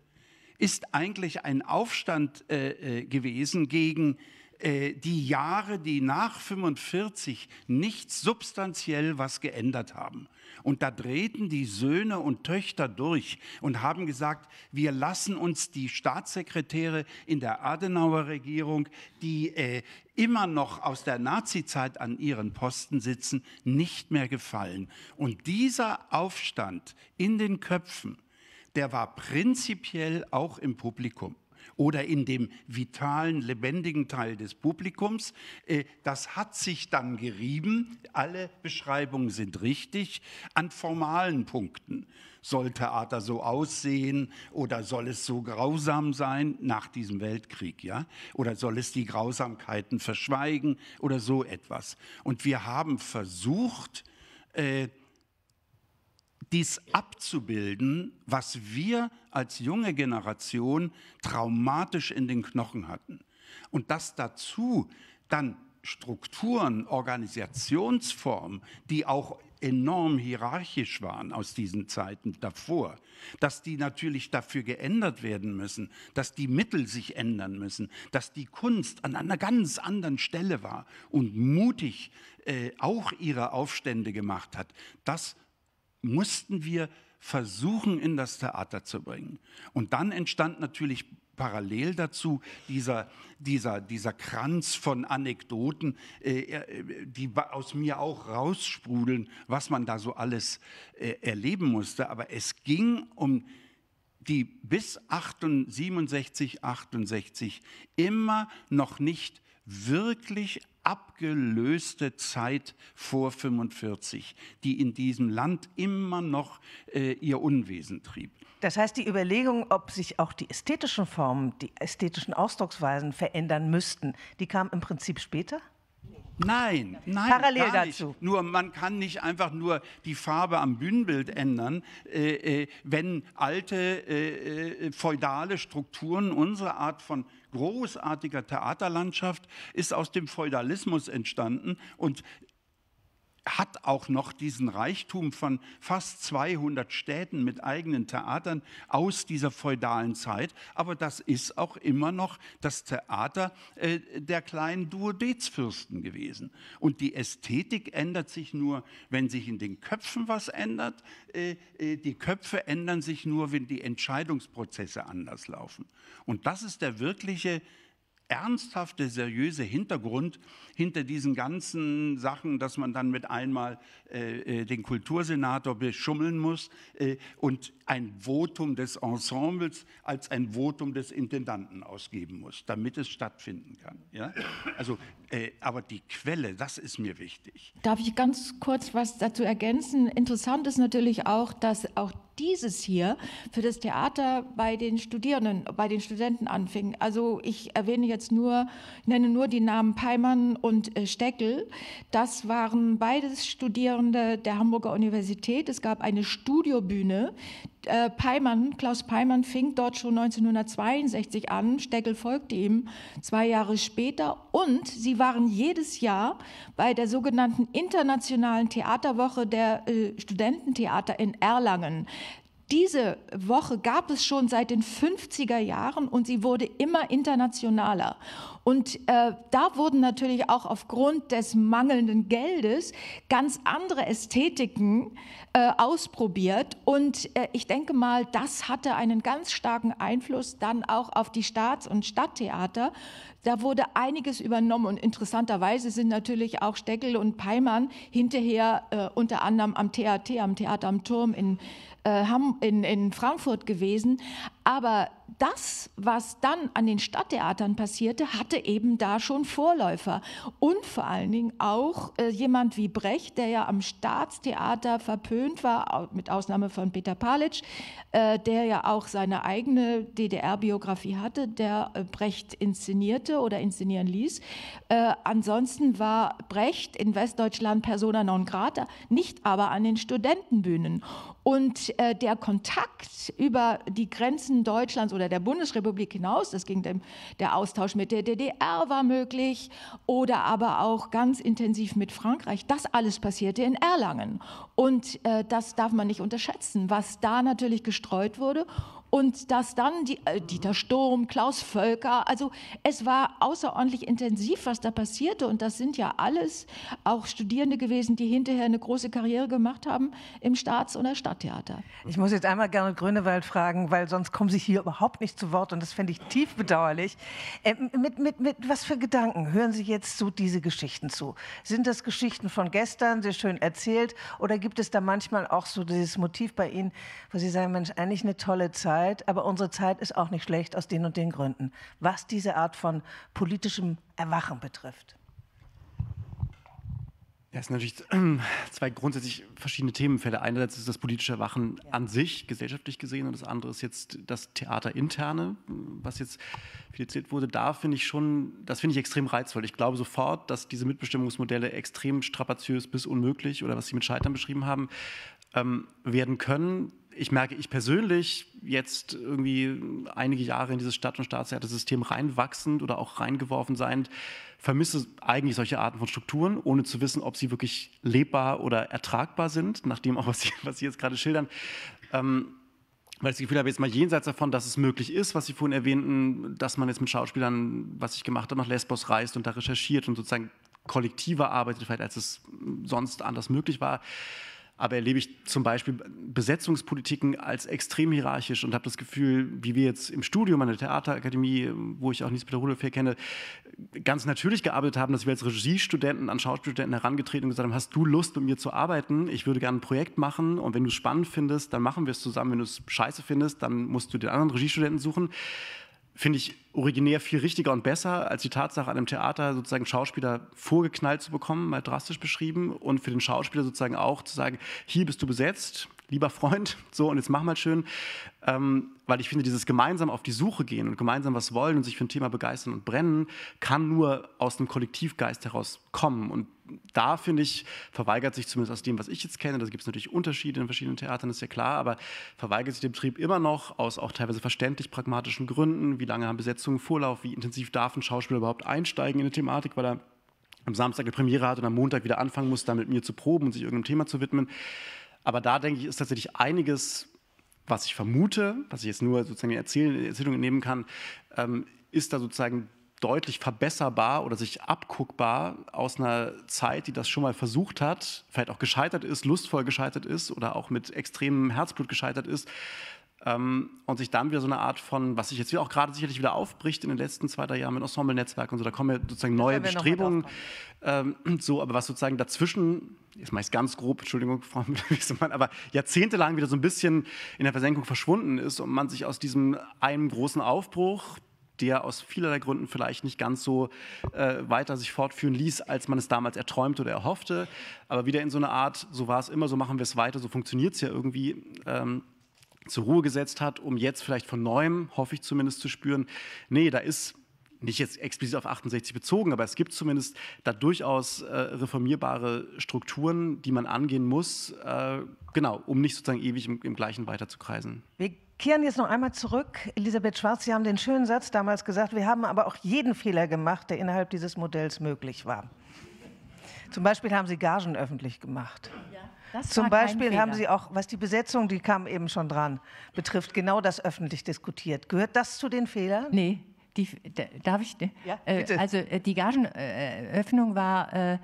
ist eigentlich ein Aufstand gewesen gegen die Jahre, die nach 1945 nichts substanziell was geändert haben. Und da drehten die Söhne und Töchter durch und haben gesagt, wir lassen uns die Staatssekretäre in der Adenauer-Regierung, die immer noch aus der Nazizeit an ihren Posten sitzen, nicht mehr gefallen. Und dieser Aufstand in den Köpfen, der war prinzipiell auch im Publikum. oder in dem vitalen, lebendigen Teil des Publikums. Das hat sich dann gerieben, alle Beschreibungen sind richtig, an formalen Punkten. Soll Theater so aussehen oder soll es so grausam sein nach diesem Weltkrieg, ja? Oder soll es die Grausamkeiten verschweigen oder so etwas? Und wir haben versucht, dies abzubilden, was wir als junge Generation traumatisch in den Knochen hatten. Und dass dazu dann Strukturen, Organisationsformen, die auch enorm hierarchisch waren aus diesen Zeiten davor, dass die natürlich dafür geändert werden müssen, dass die Mittel sich ändern müssen, dass die Kunst an einer ganz anderen Stelle war und mutig auch ihre Aufstände gemacht hat, das mussten wir versuchen, in das Theater zu bringen. Und dann entstand natürlich parallel dazu dieser Kranz von Anekdoten, die aus mir auch raussprudeln, was man da so alles erleben musste. Aber es ging um die bis 67, 68 immer noch nicht wirklich abgelöste Zeit vor 45, die in diesem Land immer noch ihr Unwesen trieb. Das heißt, die Überlegung, ob sich auch die ästhetischen Formen, die ästhetischen Ausdrucksweisen verändern müssten, die kam im Prinzip später? Nein, nein, parallel dazu. Nur man kann nicht einfach nur die Farbe am Bühnenbild ändern, wenn alte feudale Strukturen, unsere Art von großartiger Theaterlandschaft ist aus dem Feudalismus entstanden und hat auch noch diesen Reichtum von fast 200 Städten mit eigenen Theatern aus dieser feudalen Zeit. Aber das ist auch immer noch das Theater der kleinen Duodezfürsten gewesen. Und die Ästhetik ändert sich nur, wenn sich in den Köpfen was ändert. Die Köpfe ändern sich nur, wenn die Entscheidungsprozesse anders laufen. Und das ist der wirkliche ernsthafte, seriöse Hintergrund hinter diesen ganzen Sachen, dass man dann mit einmal den Kultursenator beschummeln muss und ein Votum des Ensembles als ein Votum des Intendanten ausgeben muss, damit es stattfinden kann. Ja? Also, aber die Quelle, das ist mir wichtig. Darf ich ganz kurz was dazu ergänzen? Interessant ist natürlich auch, dass auch dieses hier für das Theater bei den Studierenden, bei den Studenten anfing. Also ich erwähne jetzt nur, nenne nur die Namen Peimann und Steckel. Das waren beides Studierende der Hamburger Universität. Es gab eine Studiobühne. Klaus Peimann fing dort schon 1962 an, Steckel folgte ihm 2 Jahre später und sie waren jedes Jahr bei der sogenannten Internationalen Theaterwoche der Studententheater in Erlangen. Diese Woche gab es schon seit den 50er Jahren und sie wurde immer internationaler. Und da wurden natürlich auch aufgrund des mangelnden Geldes ganz andere Ästhetiken ausprobiert. Und ich denke mal, das hatte einen ganz starken Einfluss dann auch auf die Staats- und Stadttheater. Da wurde einiges übernommen und interessanterweise sind natürlich auch Steckel und Peimann hinterher unter anderem am TAT, am Theater am Turm in Frankfurt gewesen. Aber das, was dann an den Stadttheatern passierte, hatte eben da schon Vorläufer. Und vor allen Dingen auch jemand wie Brecht, der ja am Staatstheater verpönt war, mit Ausnahme von Peter Palitsch, der ja auch seine eigene DDR-Biografie hatte, der Brecht inszenierte oder inszenieren ließ. Ansonsten war Brecht in Westdeutschland persona non grata, nicht aber an den Studentenbühnen. Und der Kontakt über die Grenzen Deutschlands oder der Bundesrepublik hinaus, das ging der Austausch mit der DDR war möglich oder aber auch ganz intensiv mit Frankreich, das alles passierte in Erlangen und das darf man nicht unterschätzen, was da natürlich gestreut wurde. Und dass dann Dieter Sturm, Klaus Völker, also es war außerordentlich intensiv, was da passierte. Und das sind ja alles auch Studierende gewesen, die hinterher eine große Karriere gemacht haben im Staats- oder Stadttheater. Ich muss jetzt einmal Gernot Grünewald fragen, weil sonst kommen Sie hier überhaupt nicht zu Wort. Und das fände ich tief bedauerlich. Mit was für Gedanken hören Sie jetzt so diese Geschichten zu? Sind das Geschichten von gestern, sehr schön erzählt? Oder gibt es da manchmal auch so dieses Motiv bei Ihnen, wo Sie sagen, Mensch, eigentlich eine tolle Zeit? Zeit, aber unsere Zeit ist auch nicht schlecht aus den und den Gründen, was diese Art von politischem Erwachen betrifft. Ja, es sind natürlich zwei grundsätzlich verschiedene Themenfälle. Einerseits ist das politische Erwachen an sich, gesellschaftlich gesehen, und das andere ist jetzt das Theaterinterne, was jetzt viel erzählt wurde. Da finde ich schon, das finde ich extrem reizvoll. Ich glaube sofort, dass diese Mitbestimmungsmodelle extrem strapaziös bis unmöglich oder was Sie mit Scheitern beschrieben haben, werden können. Ich merke, ich persönlich jetzt irgendwie einige Jahre in dieses Stadt- und Staatstheatersystem reinwachsend oder auch reingeworfen seiend, vermisse eigentlich solche Arten von Strukturen, ohne zu wissen, ob sie wirklich lebbar oder ertragbar sind, nachdem auch, was Sie jetzt gerade schildern. Weil ich das Gefühl habe, jetzt mal jenseits davon, dass es möglich ist, was Sie vorhin erwähnten, dass man jetzt mit Schauspielern, was ich gemacht habe, nach Lesbos reist und da recherchiert und sozusagen kollektiver arbeitet, vielleicht als es sonst anders möglich war. Aber erlebe ich zum Beispiel Besetzungspolitiken als extrem hierarchisch und habe das Gefühl, wie wir jetzt im Studium an der Theaterakademie, wo ich auch Niels-Peter Rudolph hier kenne, ganz natürlich gearbeitet haben, dass wir als Regiestudenten an Schauspielstudenten herangetreten und gesagt haben, hast du Lust, mit mir zu arbeiten? Ich würde gerne ein Projekt machen und wenn du es spannend findest, dann machen wir es zusammen. Wenn du es scheiße findest, dann musst du den anderen Regiestudenten suchen. Finde ich originär viel richtiger und besser, als die Tatsache, an einem Theater sozusagen Schauspieler vorgeknallt zu bekommen, mal drastisch beschrieben, und für den Schauspieler sozusagen auch zu sagen, hier bist du besetzt, lieber Freund, so, und jetzt mach mal schön. Weil ich finde, dieses gemeinsam auf die Suche gehen und gemeinsam was wollen und sich für ein Thema begeistern und brennen, kann nur aus einem Kollektivgeist heraus kommen. Und da, finde ich, verweigert sich zumindest aus dem, was ich jetzt kenne, da gibt es natürlich Unterschiede in verschiedenen Theatern, ist ja klar, aber verweigert sich der Betrieb immer noch aus auch teilweise verständlich pragmatischen Gründen. Wie lange haben Besetzungen Vorlauf? Wie intensiv darf ein Schauspieler überhaupt einsteigen in eine Thematik, weil er am Samstag eine Premiere hat und am Montag wieder anfangen muss, da mit mir zu proben und sich irgendeinem Thema zu widmen? Aber da, denke ich, ist tatsächlich einiges, was ich vermute, was ich jetzt nur sozusagen in Erzählungen nehmen kann, ist da sozusagen deutlich verbesserbar oder sich abguckbar aus einer Zeit, die das schon mal versucht hat, vielleicht auch gescheitert ist, lustvoll gescheitert ist oder auch mit extremem Herzblut gescheitert ist, und sich dann wieder so eine Art von, was sich jetzt auch gerade sicherlich wieder aufbricht in den letzten 2, 3 Jahren mit Ensemble Netzwerk und so, da kommen ja sozusagen neue Bestrebungen, so, aber was sozusagen dazwischen, jetzt mache ich es ganz grob, Entschuldigung, Frau Müller-Wesemann, aber jahrzehntelang wieder so ein bisschen in der Versenkung verschwunden ist und man sich aus diesem einen großen Aufbruch, der aus vielerlei Gründen vielleicht nicht ganz so weiter sich fortführen ließ, als man es damals erträumte oder erhoffte, aber wieder in so eine Art, so war es immer, so machen wir es weiter, so funktioniert es ja irgendwie, zur Ruhe gesetzt hat, um jetzt vielleicht von Neuem, hoffe ich zumindest, zu spüren, nee, da ist, nicht jetzt explizit auf 68 bezogen, aber es gibt zumindest da durchaus reformierbare Strukturen, die man angehen muss, genau, um nicht sozusagen ewig im Gleichen weiterzukreisen. Wir kehren jetzt noch einmal zurück. Elisabeth Schwarz, Sie haben den schönen Satz damals gesagt, wir haben aber auch jeden Fehler gemacht, der innerhalb dieses Modells möglich war. Zum Beispiel haben Sie Gagen öffentlich gemacht. Ja. Zum Beispiel haben Sie auch, was die Besetzung, die kam eben schon dran, betrifft, genau das öffentlich diskutiert. Gehört das zu den Fehlern? Nee, darf ich? Ne? Ja, bitte. Also die Gagenöffnung war,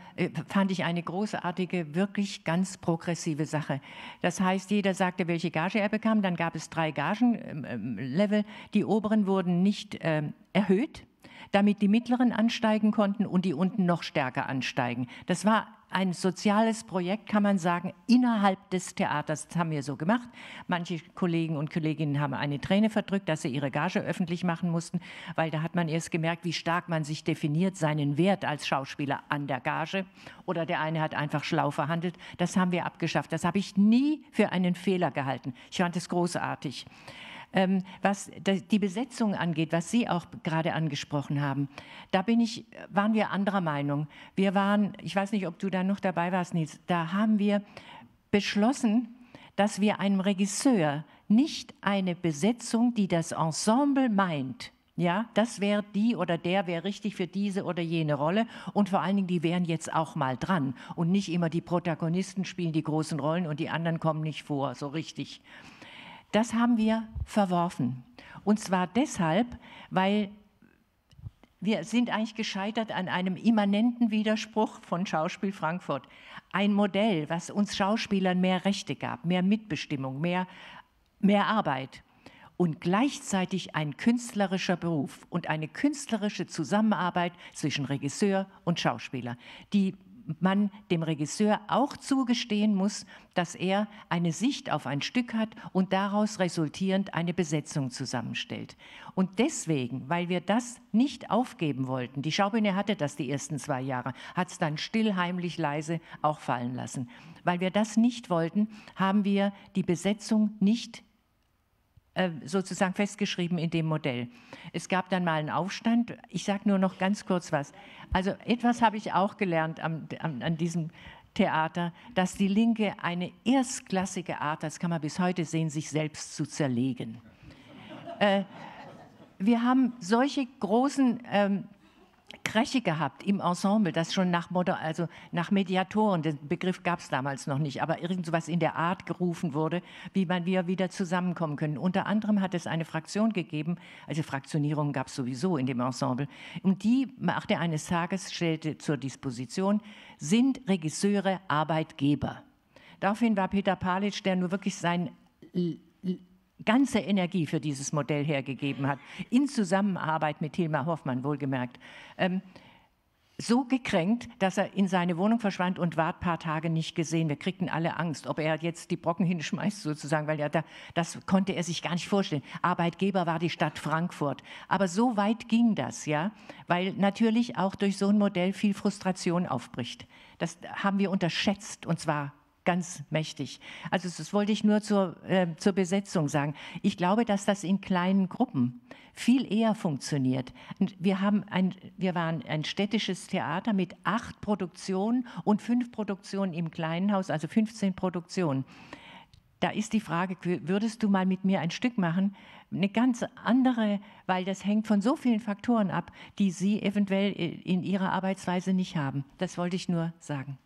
fand ich eine großartige, wirklich ganz progressive Sache. Das heißt, jeder sagte, welche Gage er bekam. Dann gab es 3 Gagenlevel. Die oberen wurden nicht erhöht, damit die mittleren ansteigen konnten und die unten noch stärker ansteigen. Das war ein soziales Projekt, kann man sagen, innerhalb des Theaters. Das haben wir so gemacht. Manche Kollegen und Kolleginnen haben eine Träne verdrückt, dass sie ihre Gage öffentlich machen mussten, weil da hat man erst gemerkt, wie stark man sich definiert, seinen Wert als Schauspieler an der Gage. Oder der eine hat einfach schlau verhandelt. Das haben wir abgeschafft. Das habe ich nie für einen Fehler gehalten. Ich fand es großartig. Was die Besetzung angeht, was Sie auch gerade angesprochen haben, da waren wir anderer Meinung. Wir waren, ich weiß nicht, ob du da noch dabei warst, Nils, da haben wir beschlossen, dass wir einem Regisseur nicht eine Besetzung, die das Ensemble meint, ja, das wäre die oder der wäre richtig für diese oder jene Rolle und vor allen Dingen, die wären jetzt auch mal dran und nicht immer die Protagonisten spielen die großen Rollen und die anderen kommen nicht vor, so richtig. Das haben wir verworfen. Und zwar deshalb, weil wir sind eigentlich gescheitert an einem immanenten Widerspruch von Schauspiel Frankfurt. Ein Modell, was uns Schauspielern mehr Rechte gab, mehr Mitbestimmung, mehr Arbeit und gleichzeitig ein künstlerischer Beruf und eine künstlerische Zusammenarbeit zwischen Regisseur und Schauspieler, die man dem Regisseur auch zugestehen muss, dass er eine Sicht auf ein Stück hat und daraus resultierend eine Besetzung zusammenstellt. Und deswegen, weil wir das nicht aufgeben wollten, die Schaubühne hatte das die ersten 2 Jahre, hat es dann still, heimlich, leise auch fallen lassen. Weil wir das nicht wollten, haben wir die Besetzung nicht sozusagen festgeschrieben in dem Modell. Es gab dann mal einen Aufstand. Ich sage nur noch ganz kurz was. Also etwas habe ich auch gelernt an diesem Theater, dass die Linke eine erstklassige Art, das kann man bis heute sehen, sich selbst zu zerlegen. Wir haben solche großen Kräche gehabt im Ensemble, das schon nach Mediatoren, den Begriff gab es damals noch nicht, aber irgendwas in der Art gerufen wurde, wie wir wieder zusammenkommen können. Unter anderem hat es eine Fraktion gegeben, also Fraktionierung gab es sowieso in dem Ensemble, und die machte eines Tages, stellte zur Disposition, sind Regisseure Arbeitgeber. Daraufhin war Peter Palitsch, der nur wirklich sein ganze Energie für dieses Modell hergegeben hat, in Zusammenarbeit mit Hilmar Hoffmann wohlgemerkt, so gekränkt, dass er in seine Wohnung verschwand und war ein paar Tage nicht gesehen. Wir kriegten alle Angst, ob er jetzt die Brocken hinschmeißt sozusagen, weil das konnte er sich gar nicht vorstellen. Arbeitgeber war die Stadt Frankfurt. Aber so weit ging das, ja, weil natürlich auch durch so ein Modell viel Frustration aufbricht. Das haben wir unterschätzt, und zwar ganz mächtig. Also das wollte ich nur zur Besetzung sagen. Ich glaube, dass das in kleinen Gruppen viel eher funktioniert. Wir waren ein städtisches Theater mit 8 Produktionen und 5 Produktionen im kleinen Haus, also 15 Produktionen. Da ist die Frage, würdest du mal mit mir ein Stück machen? Eine ganz andere, weil das hängt von so vielen Faktoren ab, die Sie eventuell in Ihrer Arbeitsweise nicht haben. Das wollte ich nur sagen.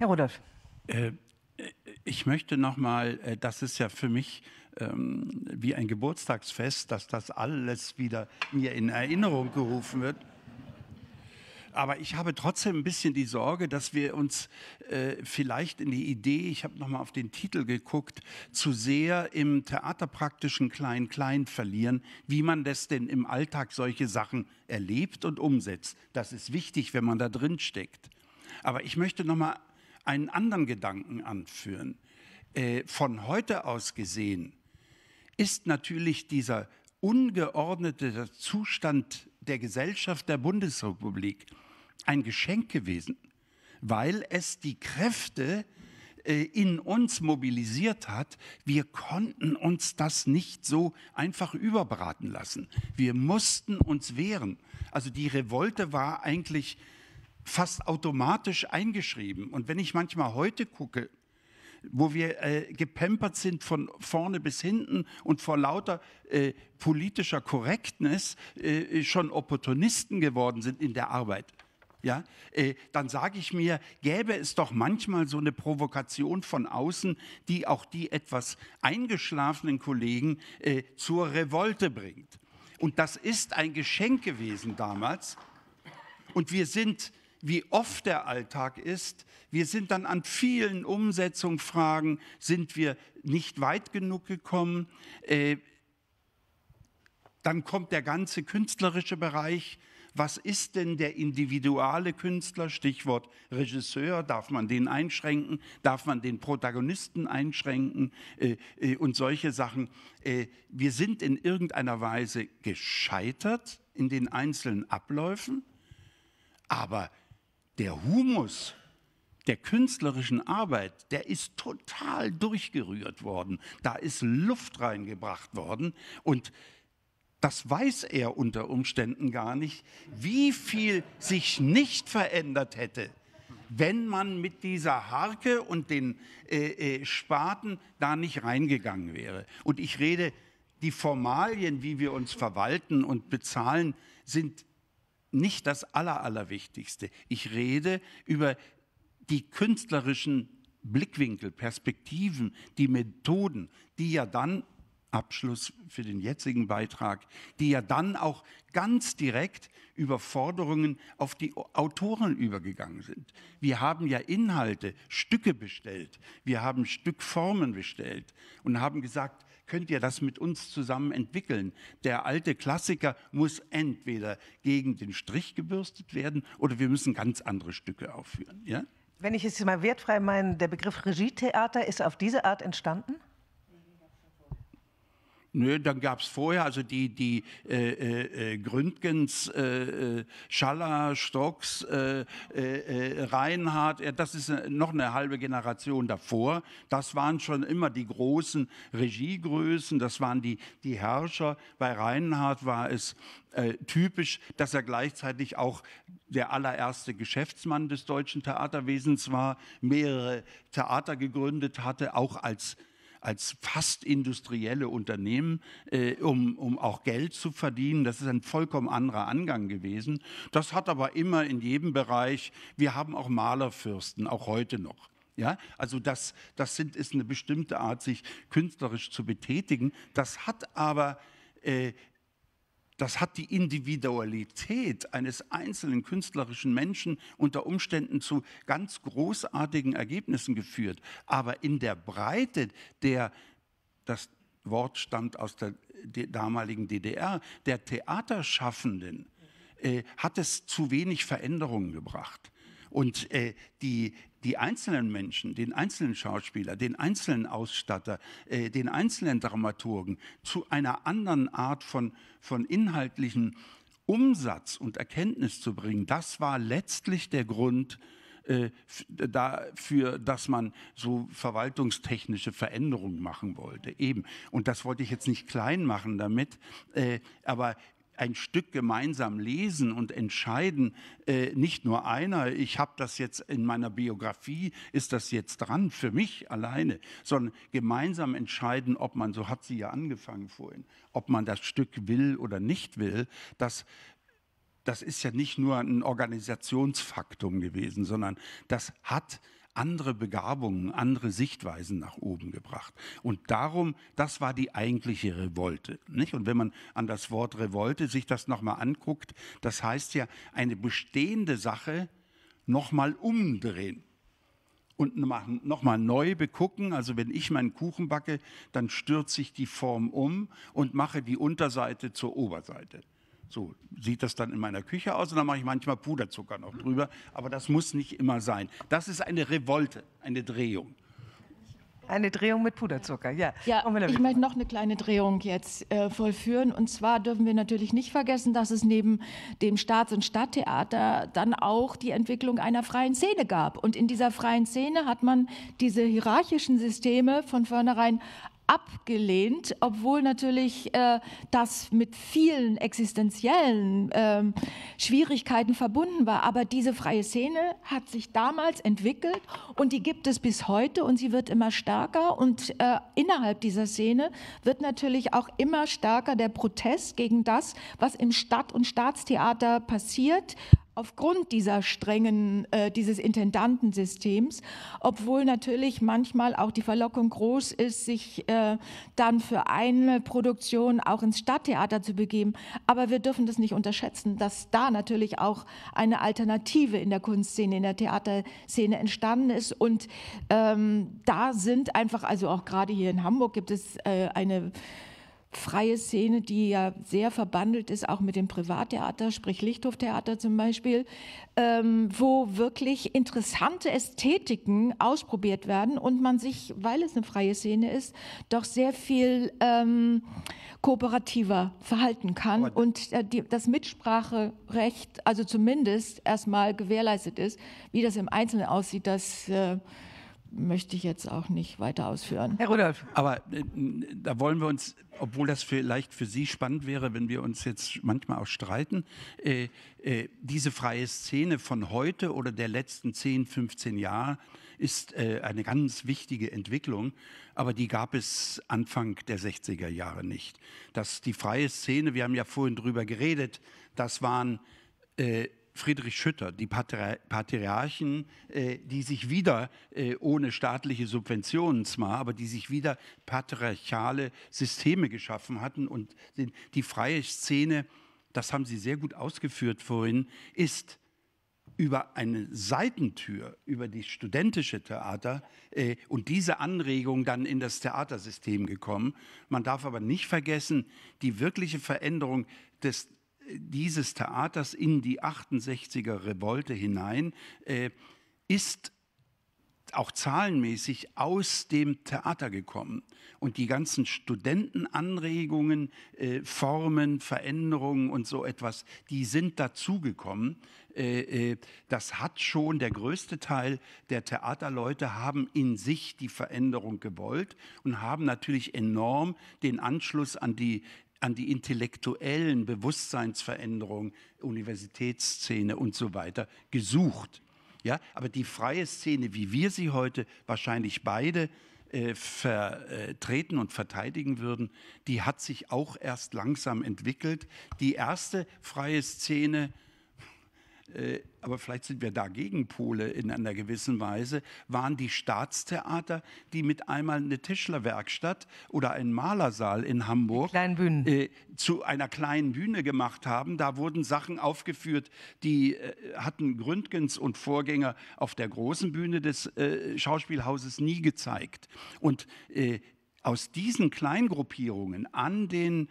Herr Rudolph. Ich möchte nochmal, das ist ja für mich wie ein Geburtstagsfest, dass das alles wieder mir in Erinnerung gerufen wird. Aber ich habe trotzdem ein bisschen die Sorge, dass wir uns vielleicht in die Idee, ich habe nochmal auf den Titel geguckt, zu sehr im theaterpraktischen Klein-Klein verlieren, wie man das denn im Alltag solche Sachen erlebt und umsetzt. Das ist wichtig, wenn man da drin steckt. Aber ich möchte nochmal einen anderen Gedanken anführen. Von heute aus gesehen ist natürlich dieser ungeordnete Zustand der Gesellschaft der Bundesrepublik ein Geschenk gewesen, weil es die Kräfte in uns mobilisiert hat. Wir konnten uns das nicht so einfach überbraten lassen. Wir mussten uns wehren. Also die Revolte war eigentlich fast automatisch eingeschrieben. Und wenn ich manchmal heute gucke, wo wir gepampert sind von vorne bis hinten und vor lauter politischer Korrektness schon Opportunisten geworden sind in der Arbeit, ja, dann sage ich mir, gäbe es doch manchmal so eine Provokation von außen, die auch die etwas eingeschlafenen Kollegen zur Revolte bringt. Und das ist ein Geschenk gewesen damals. Und wir sind, wie oft der Alltag ist, wir sind dann an vielen Umsetzungsfragen, sind wir nicht weit genug gekommen. Dann kommt der ganze künstlerische Bereich. Was ist denn der individuelle Künstler? Stichwort Regisseur. Darf man den einschränken? Darf man den Protagonisten einschränken? Und solche Sachen. Wir sind in irgendeiner Weise gescheitert in den einzelnen Abläufen. Aber der Humus der künstlerischen Arbeit, der ist total durchgerührt worden. Da ist Luft reingebracht worden. Und das weiß er unter Umständen gar nicht, wie viel sich nicht verändert hätte, wenn man mit dieser Harke und den Spaten da nicht reingegangen wäre. Und ich rede, die Formalien, wie wir uns verwalten und bezahlen, sind nicht das Allerwichtigste. Ich rede über die künstlerischen Blickwinkel, Perspektiven, die Methoden, die ja dann Abschluss für den jetzigen Beitrag, die ja dann auch ganz direkt über Forderungen auf die Autoren übergegangen sind. Wir haben ja Inhalte, Stücke bestellt, wir haben Stückformen bestellt und haben gesagt, könnt ihr das mit uns zusammen entwickeln? Der alte Klassiker muss entweder gegen den Strich gebürstet werden oder wir müssen ganz andere Stücke aufführen. Ja? Wenn ich es mal wertfrei meine, der Begriff Regietheater ist auf diese Art entstanden? Nö, dann gab es vorher, also die Gründgens, Schaller, Stocks, Reinhardt, das ist noch eine halbe Generation davor. Das waren schon immer die großen Regiegrößen, das waren die Herrscher. Bei Reinhardt war es typisch, dass er gleichzeitig auch der allererste Geschäftsmann des deutschen Theaterwesens war, mehrere Theater gegründet hatte, auch als fast industrielle Unternehmen, um auch Geld zu verdienen. Das ist ein vollkommen anderer Angang gewesen. Das hat aber immer in jedem Bereich, wir haben auch Malerfürsten, auch heute noch. Ja? Also ist eine bestimmte Art, sich künstlerisch zu betätigen. Das hat aber das hat die Individualität eines einzelnen künstlerischen Menschen unter Umständen zu ganz großartigen Ergebnissen geführt. Aber in der Breite das Wort stammt aus der damaligen DDR, der Theaterschaffenden, hat es zu wenig Veränderungen gebracht. Und die einzelnen Menschen, den einzelnen Schauspieler, den einzelnen Ausstatter, den einzelnen Dramaturgen zu einer anderen Art von inhaltlichen Umsatz und Erkenntnis zu bringen, das war letztlich der Grund dafür, dass man so verwaltungstechnische Veränderungen machen wollte. Eben. Und das wollte ich jetzt nicht klein machen damit, aber ein Stück gemeinsam lesen und entscheiden, nicht nur einer, ich habe das jetzt in meiner Biografie, ist das jetzt dran für mich alleine, sondern gemeinsam entscheiden, ob man, so hat sie ja angefangen vorhin, ob man das Stück will oder nicht will, das ist ja nicht nur ein Organisationsfaktum gewesen, sondern das hat andere Begabungen, andere Sichtweisen nach oben gebracht. Und darum, das war die eigentliche Revolte. Nicht? Und wenn man an das Wort Revolte sich das nochmal anguckt, das heißt ja, eine bestehende Sache nochmal umdrehen und nochmal neu begucken. Also wenn ich meinen Kuchen backe, dann stürze ich die Form um und mache die Unterseite zur Oberseite. So sieht das dann in meiner Küche aus und dann mache ich manchmal Puderzucker noch drüber, aber das muss nicht immer sein. Das ist eine Revolte, eine Drehung. Eine Drehung mit Puderzucker, ja. Ja, ich möchte noch eine kleine Drehung jetzt vollführen. Und zwar dürfen wir natürlich nicht vergessen, dass es neben dem Staats- und Stadttheater dann auch die Entwicklung einer freien Szene gab. Und in dieser freien Szene hat man diese hierarchischen Systeme von vornherein abgelehnt, obwohl natürlich das mit vielen existenziellen Schwierigkeiten verbunden war. Aber diese freie Szene hat sich damals entwickelt und die gibt es bis heute und sie wird immer stärker. Und innerhalb dieser Szene wird natürlich auch immer stärker der Protest gegen das, was im Stadt- und Staatstheater passiert, aufgrund dieser strengen, dieses Intendantensystems, obwohl natürlich manchmal auch die Verlockung groß ist, sich dann für eine Produktion auch ins Stadttheater zu begeben. Aber wir dürfen das nicht unterschätzen, dass da natürlich auch eine Alternative in der Kunstszene, in der Theaterszene entstanden ist. Und da sind einfach, also auch gerade hier in Hamburg gibt es eine freie Szene, die ja sehr verbandelt ist, auch mit dem Privattheater, sprich Lichthoftheater zum Beispiel, wo wirklich interessante Ästhetiken ausprobiert werden und man sich, weil es eine freie Szene ist, doch sehr viel kooperativer verhalten kann und das Mitspracherecht, also zumindest erstmal gewährleistet ist. Wie das im Einzelnen aussieht, das möchte ich jetzt auch nicht weiter ausführen. Herr Rudolph. Aber da wollen wir uns, obwohl das vielleicht für Sie spannend wäre, wenn wir uns jetzt manchmal auch streiten, diese freie Szene von heute oder der letzten 10, 15 Jahre ist eine ganz wichtige Entwicklung, aber die gab es Anfang der 60er Jahre nicht. Dass die freie Szene, wir haben ja vorhin drüber geredet, das waren Friedrich Schütter, die Patriarchen, die sich wieder, ohne staatliche Subventionen zwar, aber die sich wieder patriarchale Systeme geschaffen hatten, und die freie Szene, das haben Sie sehr gut ausgeführt vorhin, ist über eine Seitentür, über das studentische Theater und diese Anregung dann in das Theatersystem gekommen. Man darf aber nicht vergessen, die wirkliche Veränderung dieses Theaters in die 68er-Revolte hinein ist auch zahlenmäßig aus dem Theater gekommen. Und die ganzen Studentenanregungen, Formen, Veränderungen und so etwas, die sind dazugekommen. Das hat schon, der größte Teil der Theaterleute haben in sich die Veränderung gewollt und haben natürlich enorm den Anschluss an die intellektuellen Bewusstseinsveränderungen, Universitätsszene und so weiter gesucht. Ja, aber die freie Szene, wie wir sie heute wahrscheinlich beide vertreten und verteidigen würden, die hat sich auch erst langsam entwickelt. Die erste freie Szene, aber vielleicht sind wir da Gegenpole in einer gewissen Weise, waren die Staatstheater, die mit einmal eine Tischlerwerkstatt oder einen Malersaal in Hamburg zu einer kleinen Bühne gemacht haben. Da wurden Sachen aufgeführt, die hatten Gründgens und Vorgänger auf der großen Bühne des Schauspielhauses nie gezeigt. Und aus diesen Kleingruppierungen an den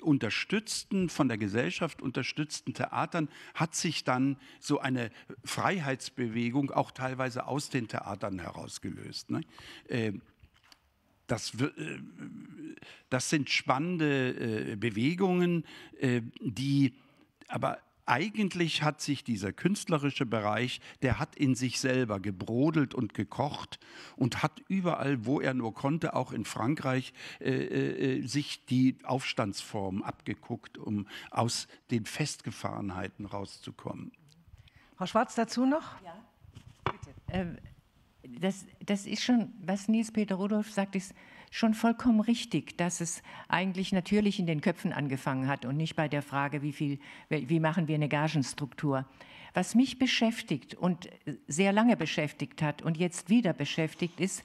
unterstützten, von der Gesellschaft unterstützten Theatern hat sich dann so eine Freiheitsbewegung auch teilweise aus den Theatern herausgelöst. Ne? Das sind spannende Bewegungen, die aber eigentlich hat sich dieser künstlerische Bereich, der hat in sich selber gebrodelt und gekocht und hat überall, wo er nur konnte, auch in Frankreich, sich die Aufstandsformen abgeguckt, um aus den Festgefahrenheiten rauszukommen. Frau Schwarz, dazu noch? Ja, bitte. Das ist schon, was Niels-Peter Rudolph sagt, ist schon vollkommen richtig, dass es eigentlich natürlich in den Köpfen angefangen hat und nicht bei der Frage, wie machen wir eine Gagenstruktur. Was mich beschäftigt und sehr lange beschäftigt hat und jetzt wieder beschäftigt ist,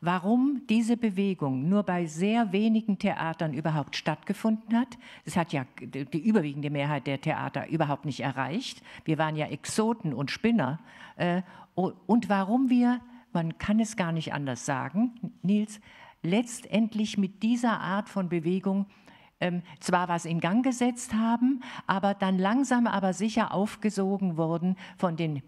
warum diese Bewegung nur bei sehr wenigen Theatern überhaupt stattgefunden hat. Es hat ja die überwiegende Mehrheit der Theater überhaupt nicht erreicht. Wir waren ja Exoten und Spinner. Und warum wir, man kann es gar nicht anders sagen, Nils, letztendlich mit dieser Art von Bewegung zwar was in Gang gesetzt haben, aber dann langsam aber sicher aufgesogen wurden von den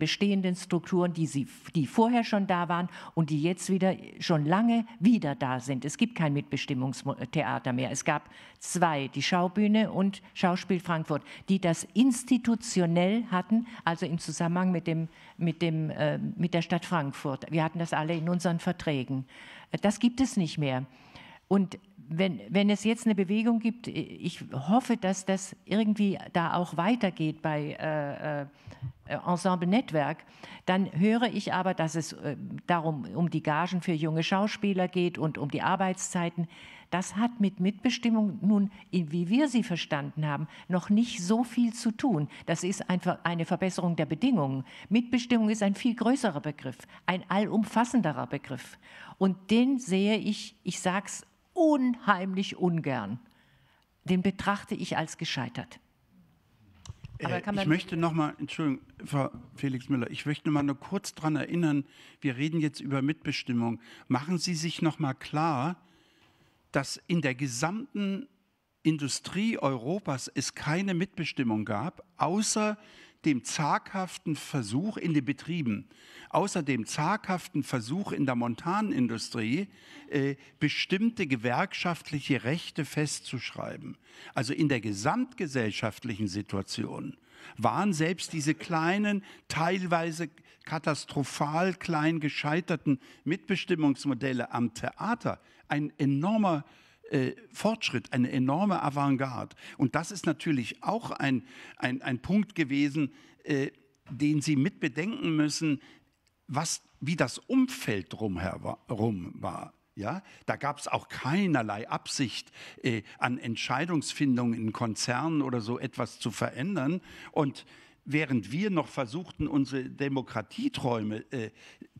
bestehenden Strukturen, die vorher schon da waren und die jetzt wieder schon lange wieder da sind. Es gibt kein Mitbestimmungstheater mehr. Es gab zwei, die Schaubühne und Schauspiel Frankfurt, die das institutionell hatten, also im Zusammenhang mit der Stadt Frankfurt. Wir hatten das alle in unseren Verträgen. Das gibt es nicht mehr. Und wenn es jetzt eine Bewegung gibt, ich hoffe, dass das irgendwie da auch weitergeht bei Ensemble Netzwerk, dann höre ich aber, dass es darum um die Gagen für junge Schauspieler geht und um die Arbeitszeiten. Das hat mit Mitbestimmung nun, wie wir sie verstanden haben, noch nicht so viel zu tun. Das ist einfach eine Verbesserung der Bedingungen. Mitbestimmung ist ein viel größerer Begriff, ein allumfassenderer Begriff. Und den sehe ich, ich sage es, unheimlich ungern. Den betrachte ich als gescheitert. Aber ich möchte noch mal, Entschuldigung, Frau Felixmüller, ich möchte noch mal nur kurz daran erinnern, wir reden jetzt über Mitbestimmung. Machen Sie sich noch mal klar, dass in der gesamten Industrie Europas es keine Mitbestimmung gab, außer dem zaghaften Versuch in den Betrieben, außer dem zaghaften Versuch in der Montanindustrie, bestimmte gewerkschaftliche Rechte festzuschreiben. Also in der gesamtgesellschaftlichen Situation waren selbst diese kleinen, teilweise katastrophal klein gescheiterten Mitbestimmungsmodelle am Theater ein enormer Fortschritt, eine enorme Avantgarde. Und das ist natürlich auch ein Punkt gewesen, den Sie mit bedenken müssen, wie das Umfeld drumherum war. Ja, da gab es auch keinerlei Absicht, an Entscheidungsfindungen in Konzernen oder so etwas zu verändern. Und während wir noch versuchten, unsere Demokratieträume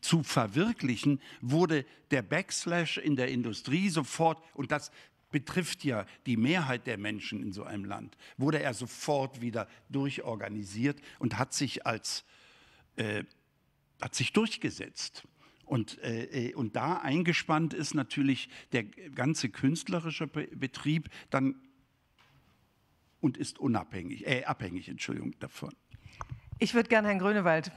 zu verwirklichen, wurde der Backslash in der Industrie sofort, und das betrifft ja die Mehrheit der Menschen in so einem Land, wurde er sofort wieder durchorganisiert und hat sich durchgesetzt. Und da eingespannt ist natürlich der ganze künstlerische Betrieb dann und ist abhängig davon. Ich würde gerne Herrn Grünewald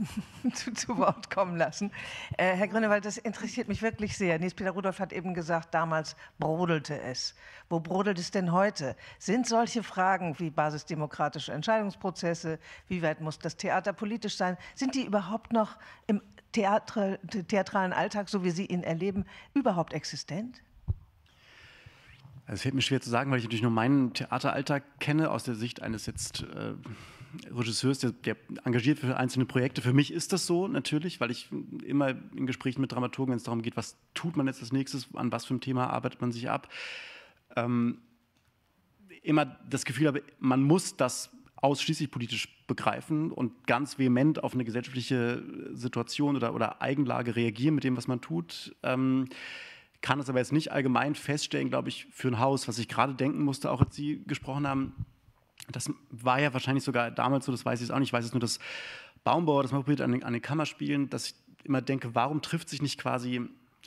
zu Wort kommen lassen. Herr Grünewald, das interessiert mich wirklich sehr. Niels-Peter Rudolph hat eben gesagt, damals brodelte es. Wo brodelt es denn heute? Sind solche Fragen wie basisdemokratische Entscheidungsprozesse, wie weit muss das Theater politisch sein, sind die überhaupt noch im theatralen Alltag, so wie Sie ihn erleben, überhaupt existent? Es fällt mir schwer zu sagen, weil ich natürlich nur meinen Theateralltag kenne, aus der Sicht eines jetzt Regisseurs, der engagiert für einzelne Projekte. Für mich ist das so natürlich, weil ich immer in Gesprächen mit Dramaturgen, wenn es darum geht, was tut man jetzt als nächstes, an was für ein Thema arbeitet man sich ab, immer das Gefühl habe, man muss das ausschließlich politisch begreifen und ganz vehement auf eine gesellschaftliche Situation oder Eigenlage reagieren mit dem, was man tut. Kann es aber jetzt nicht allgemein feststellen, glaube ich, für ein Haus, was ich gerade denken musste, auch als Sie gesprochen haben. Das war ja wahrscheinlich sogar damals so, das weiß ich jetzt auch nicht. Ich weiß jetzt nur, dass Baumbauer das mal probiert an den Kammerspielen, dass ich immer denke, warum trifft sich nicht quasi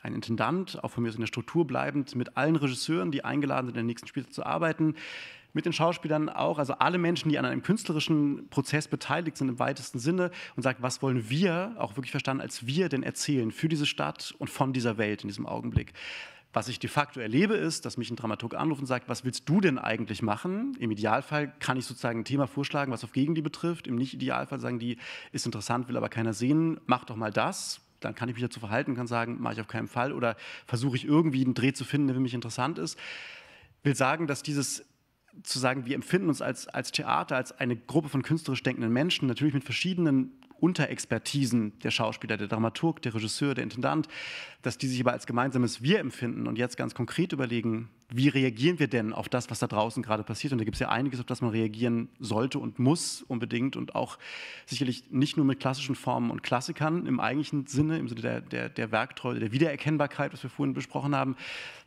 ein Intendant, auch von mir aus in der Struktur bleibend, mit allen Regisseuren, die eingeladen sind, in der nächsten Spielzeit zu arbeiten, mit den Schauspielern auch, also alle Menschen, die an einem künstlerischen Prozess beteiligt sind im weitesten Sinne, und sagt, was wollen wir, auch wirklich verstanden, als wir denn erzählen für diese Stadt und von dieser Welt in diesem Augenblick. Was ich de facto erlebe, ist, dass mich ein Dramaturg anruft und sagt, was willst du denn eigentlich machen? Im Idealfall kann ich sozusagen ein Thema vorschlagen, was auf Gegenliebe trifft. Im Nicht-Idealfall sagen die, ist interessant, will aber keiner sehen, mach doch mal das. Dann kann ich mich dazu verhalten, kann sagen, mache ich auf keinen Fall, oder versuche ich irgendwie einen Dreh zu finden, der für mich interessant ist. Ich will sagen, dass dieses zu sagen, wir empfinden uns als Theater, als eine Gruppe von künstlerisch denkenden Menschen, natürlich mit verschiedenen Unterexpertisen, der Schauspieler, der Dramaturg, der Regisseur, der Intendant, dass die sich aber als gemeinsames Wir empfinden und jetzt ganz konkret überlegen, wie reagieren wir denn auf das, was da draußen gerade passiert? Und da gibt es ja einiges, auf das man reagieren sollte und muss unbedingt, und auch sicherlich nicht nur mit klassischen Formen und Klassikern im eigentlichen Sinne, im Sinne der Werktreue, der Wiedererkennbarkeit, was wir vorhin besprochen haben,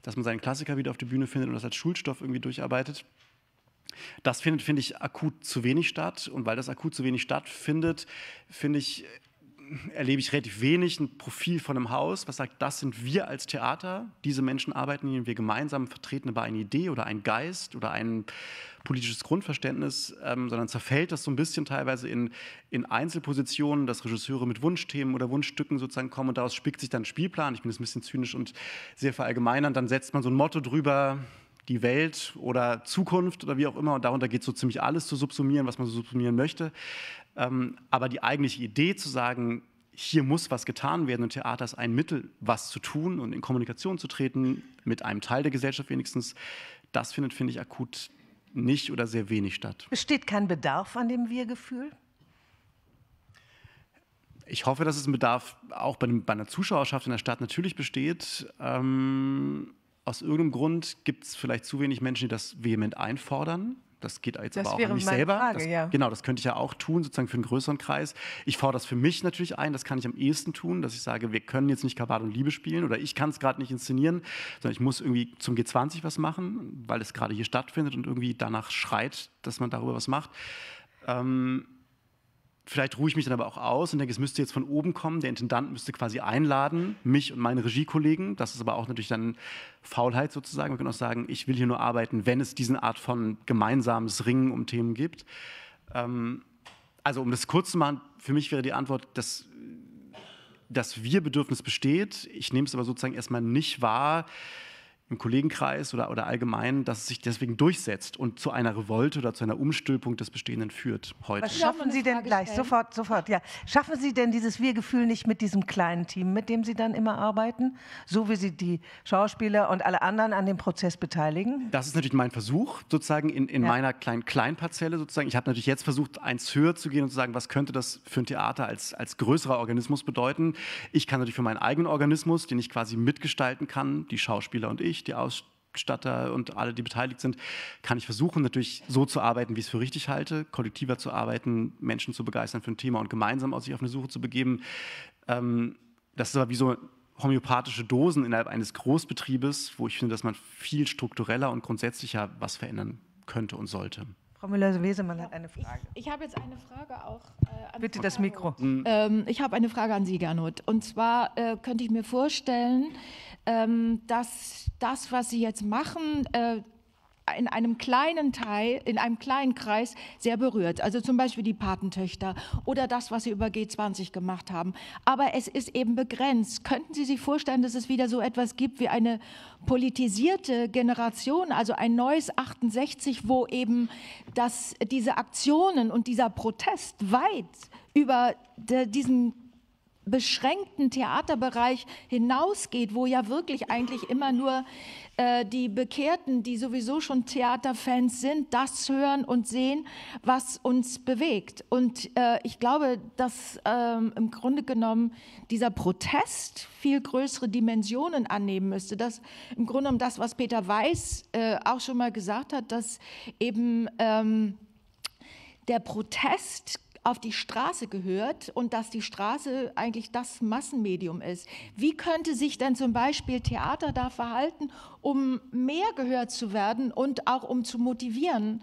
dass man seinen Klassiker wieder auf der Bühne findet und das als Schulstoff irgendwie durcharbeitet. Das findet, finde ich, akut zu wenig statt, und weil das akut zu wenig stattfindet, erlebe ich relativ wenig ein Profil von einem Haus, was sagt, das sind wir als Theater, diese Menschen arbeiten, denen wir gemeinsam vertreten über eine Idee oder einen Geist oder ein politisches Grundverständnis, sondern zerfällt das so ein bisschen teilweise in Einzelpositionen, dass Regisseure mit Wunschthemen oder Wunschstücken sozusagen kommen und daraus spickt sich dann ein Spielplan. Ich bin jetzt ein bisschen zynisch und sehr verallgemeinernd, dann setzt man so ein Motto drüber, die Welt oder Zukunft oder wie auch immer, und darunter geht so ziemlich alles zu subsumieren, was man so subsumieren möchte. Aber die eigentliche Idee zu sagen, hier muss was getan werden, und Theater ist ein Mittel, was zu tun und in Kommunikation zu treten, mit einem Teil der Gesellschaft wenigstens, das findet, finde ich, akut nicht oder sehr wenig statt. Besteht kein Bedarf an dem Wir-Gefühl? Ich hoffe, dass es ein Bedarf auch bei einer Zuschauerschaft in der Stadt natürlich besteht. Aus irgendeinem Grund gibt es vielleicht zu wenig Menschen, die das vehement einfordern. Das geht jetzt aber auch nicht selber. Frage, das, ja. Genau, das könnte ich ja auch tun, sozusagen für einen größeren Kreis. Ich fordere das für mich natürlich ein, das kann ich am ehesten tun, dass ich sage, wir können jetzt nicht Kabale und Liebe spielen oder ich kann es gerade nicht inszenieren, sondern ich muss irgendwie zum G20 was machen, weil es gerade hier stattfindet und irgendwie danach schreit, dass man darüber was macht. Vielleicht ruhe ich mich dann aber auch aus und denke, es müsste jetzt von oben kommen, der Intendant müsste quasi einladen, mich und meine Regiekollegen. Das ist aber auch natürlich dann Faulheit sozusagen. Wir können auch sagen, ich will hier nur arbeiten, wenn es diese Art von gemeinsames Ringen um Themen gibt. Also um das kurz zu machen, für mich wäre die Antwort, dass das Wir-Bedürfnis besteht. Ich nehme es aber sozusagen erstmal nicht wahr, im Kollegenkreis oder allgemein, dass es sich deswegen durchsetzt und zu einer Revolte oder zu einer Umstülpung des Bestehenden führt heute. Was schaffen Sie denn gleich, sofort, ja, schaffen Sie denn dieses Wir-Gefühl nicht mit diesem kleinen Team, mit dem Sie dann immer arbeiten, so wie Sie die Schauspieler und alle anderen an dem Prozess beteiligen? Das ist natürlich mein Versuch, sozusagen in meiner kleinen Parzelle sozusagen. Ich habe natürlich jetzt versucht, eins höher zu gehen und zu sagen, was könnte das für ein Theater als größerer Organismus bedeuten? Ich kann natürlich für meinen eigenen Organismus, den ich quasi mitgestalten kann, die Schauspieler und ich, die Ausstatter und alle, die beteiligt sind, kann ich versuchen, natürlich so zu arbeiten, wie ich es für richtig halte, kollektiver zu arbeiten, Menschen zu begeistern für ein Thema und gemeinsam sich auf eine Suche zu begeben. Das ist aber wie so homöopathische Dosen innerhalb eines Großbetriebes, wo ich finde, dass man viel struktureller und grundsätzlicher was verändern könnte und sollte. Frau Müller-Wesemann hat eine Frage. Ich habe jetzt eine Frage auch an Bitte das Mikro. Ich habe eine Frage an Sie, Gernot. Und zwar könnte ich mir vorstellen, dass das, was Sie jetzt machen, in einem kleinen Teil, in einem kleinen Kreis sehr berührt. Also zum Beispiel die Patentöchter oder das, was Sie über G20 gemacht haben. Aber es ist eben begrenzt. Könnten Sie sich vorstellen, dass es wieder so etwas gibt wie eine politisierte Generation, also ein neues 68, wo eben diese Aktionen und dieser Protest weit über diesen beschränkten Theaterbereich hinausgeht, wo ja wirklich eigentlich immer nur die Bekehrten, die sowieso schon Theaterfans sind, das hören und sehen, was uns bewegt. Und ich glaube, dass im Grunde genommen dieser Protest viel größere Dimensionen annehmen müsste. Dass im Grunde genommen das, was Peter Weiß auch schon mal gesagt hat, dass eben der Protest auf die Straße gehört und dass die Straße eigentlich das Massenmedium ist. Wie könnte sich denn zum Beispiel Theater da verhalten, um mehr gehört zu werden und auch um zu motivieren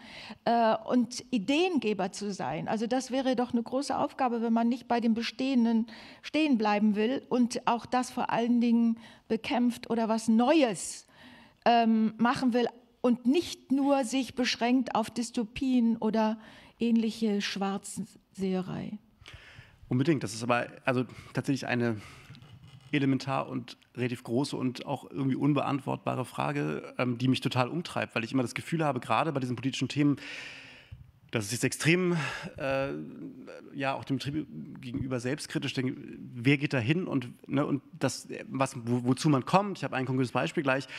und Ideengeber zu sein? Also das wäre doch eine große Aufgabe, wenn man nicht bei dem Bestehenden stehen bleiben will und auch das vor allen Dingen bekämpft oder was Neues machen will und nicht nur sich beschränkt auf Dystopien oder ähnliche Schwarzseherei. Unbedingt. Das ist aber also tatsächlich eine elementar und relativ große und auch irgendwie unbeantwortbare Frage, die mich total umtreibt, weil ich immer das Gefühl habe, gerade bei diesen politischen Themen, dass es jetzt extrem auch dem Betrieb gegenüber selbstkritisch denke, wer geht da hin und das, wozu man kommt. Ich habe ein konkretes Beispiel gleich,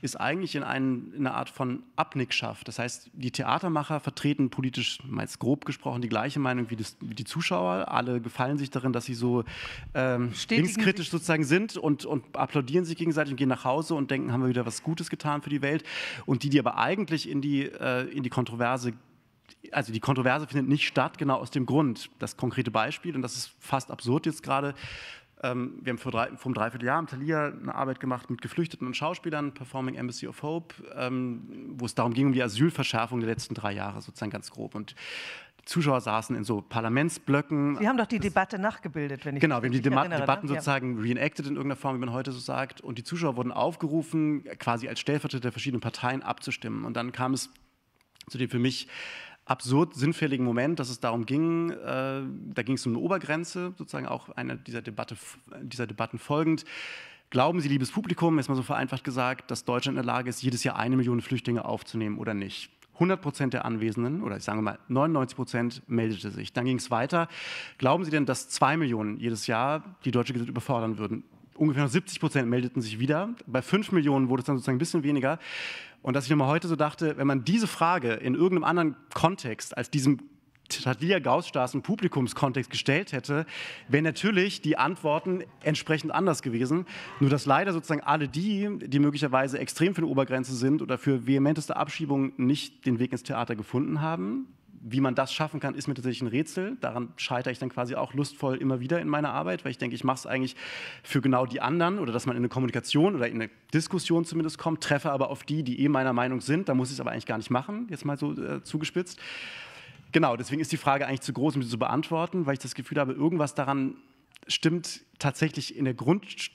ist eigentlich in einer Art von Abnickschaft. Das heißt, die Theatermacher vertreten politisch, mal jetzt grob gesprochen, die gleiche Meinung wie die Zuschauer. Alle gefallen sich darin, dass sie so linkskritisch sozusagen sind und applaudieren sich gegenseitig und gehen nach Hause und denken, haben wir wieder was Gutes getan für die Welt. Und die aber eigentlich in die Kontroverse also die Kontroverse findet nicht statt, genau aus dem Grund. Das konkrete Beispiel, und das ist fast absurd jetzt gerade, wir haben vor einem Dreivierteljahr im Thalia eine Arbeit gemacht mit Geflüchteten und Schauspielern, Performing Embassy of Hope, wo es darum ging, um die Asylverschärfung der letzten 3 Jahre, sozusagen ganz grob. Und die Zuschauer saßen in so Parlamentsblöcken. Sie haben doch die Debatte nachgebildet, wenn ich mich erinnere. Genau, wir haben die Debatten sozusagen reenacted in irgendeiner Form, wie man heute so sagt. Und die Zuschauer wurden aufgerufen, quasi als Stellvertreter der verschiedenen Parteien abzustimmen. Und dann kam es zu dem für mich absurd sinnfälligen Moment, dass es darum ging, da ging es um eine Obergrenze, sozusagen auch einer dieser Debatten folgend. Glauben Sie, liebes Publikum, jetzt mal so vereinfacht gesagt, dass Deutschland in der Lage ist, jedes Jahr 1 Million Flüchtlinge aufzunehmen oder nicht? 100% der Anwesenden, oder ich sage mal 99% meldete sich. Dann ging es weiter. Glauben Sie denn, dass 2 Millionen jedes Jahr die deutsche Gesellschaft überfordern würden? Ungefähr noch 70% meldeten sich wieder. Bei 5 Millionen wurde es dann sozusagen ein bisschen weniger. Und dass ich nochmal heute so dachte, wenn man diese Frage in irgendeinem anderen Kontext als diesem Thalia-Gaußstraßen-Publikumskontext gestellt hätte, wären natürlich die Antworten entsprechend anders gewesen. Nur dass leider sozusagen alle die möglicherweise extrem für eine Obergrenze sind oder für vehementeste Abschiebungen nicht den Weg ins Theater gefunden haben. Wie man das schaffen kann, ist mir tatsächlich ein Rätsel. Daran scheitere ich dann quasi auch lustvoll immer wieder in meiner Arbeit, weil ich denke, ich mache es eigentlich für genau die anderen oder dass man in eine Kommunikation oder in eine Diskussion zumindest kommt, treffe aber auf die meiner Meinung sind. Da muss ich es aber eigentlich gar nicht machen, jetzt mal so zugespitzt. Genau, deswegen ist die Frage eigentlich zu groß, um sie zu beantworten, weil ich das Gefühl habe, irgendwas daran stimmt tatsächlich in der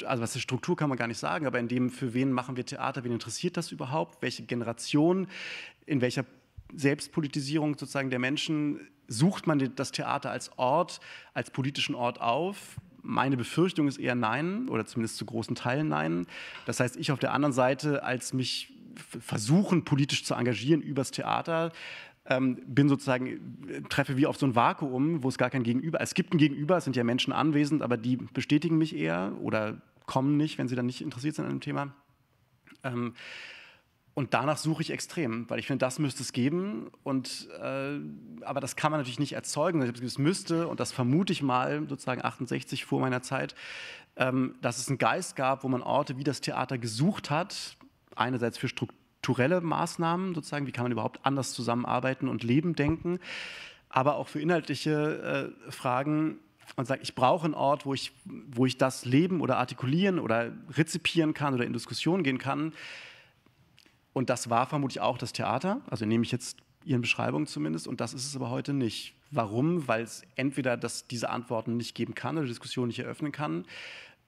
also was die Struktur kann man gar nicht sagen, aber in dem, für wen machen wir Theater, wen interessiert das überhaupt, welche Generation, in welcher Selbstpolitisierung sozusagen der Menschen, sucht man das Theater als Ort, als politischen Ort auf? Meine Befürchtung ist eher nein, oder zumindest zu großen Teilen nein. Das heißt, ich auf der anderen Seite, als mich versuchen, politisch zu engagieren übers Theater, bin sozusagen, treffe wie auf so ein Vakuum, wo es gar kein Gegenüber, es gibt ein Gegenüber, es sind ja Menschen anwesend, aber die bestätigen mich eher oder kommen nicht, wenn sie dann nicht interessiert sind an dem Thema. Und danach suche ich extrem, weil ich finde, das müsste es geben, und, aber das kann man natürlich nicht erzeugen. Es müsste, und das vermute ich mal, sozusagen 68 vor meiner Zeit, dass es einen Geist gab, wo man Orte wie das Theater gesucht hat, einerseits für strukturelle Maßnahmen, sozusagen, wie kann man überhaupt anders zusammenarbeiten und Leben denken, aber auch für inhaltliche Fragen, und sagt, ich brauche einen Ort, wo ich das leben oder artikulieren oder rezipieren kann oder in Diskussion gehen kann. Und das war vermutlich auch das Theater, also nehme ich jetzt Ihren Beschreibungen zumindest, und das ist es aber heute nicht. Warum? Weil es entweder diese Antworten nicht geben kann oder Diskussionen nicht eröffnen kann,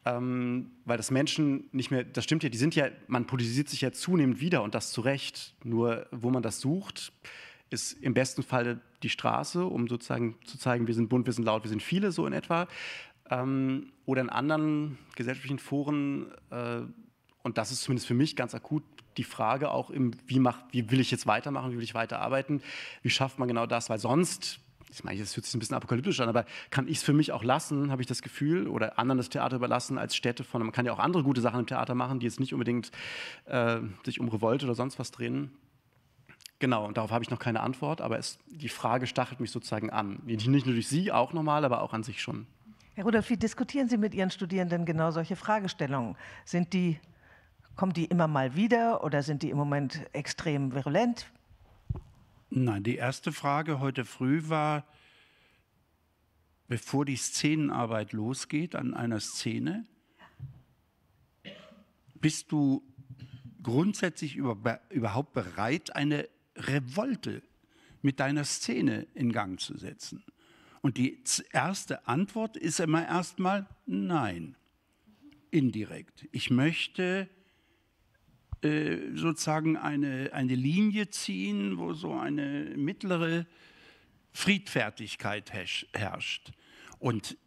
weil das Menschen nicht mehr, das stimmt ja, die sind ja, man politisiert sich ja zunehmend wieder, und das zu Recht, nur wo man das sucht, ist im besten Fall die Straße, um sozusagen zu zeigen, wir sind bunt, wir sind laut, wir sind viele, so in etwa, oder in anderen gesellschaftlichen Foren. Und das ist zumindest für mich ganz akut die Frage auch, wie will ich jetzt weitermachen, wie will ich weiterarbeiten, wie schafft man genau das, weil sonst, ich meine, das hört sich ein bisschen apokalyptisch an, aber kann ich es für mich auch lassen, habe ich das Gefühl, oder anderen das Theater überlassen als Städte von, man kann ja auch andere gute Sachen im Theater machen, die jetzt nicht unbedingt sich um Revolte oder sonst was drehen. Genau, und darauf habe ich noch keine Antwort, aber die Frage stachelt mich sozusagen an. Nicht nur durch Sie, auch nochmal, aber auch an sich schon. Herr Rudolph, wie diskutieren Sie mit Ihren Studierenden genau solche Fragestellungen? Kommen die immer mal wieder oder sind die im Moment extrem virulent? Nein, die erste Frage heute früh war, bevor die Szenenarbeit losgeht an einer Szene, bist du grundsätzlich überhaupt bereit, eine Revolte mit deiner Szene in Gang zu setzen? Und die erste Antwort ist immer erstmal nein, indirekt. Ich möchte sozusagen eine Linie ziehen, wo so eine mittlere Friedfertigkeit herrscht. Und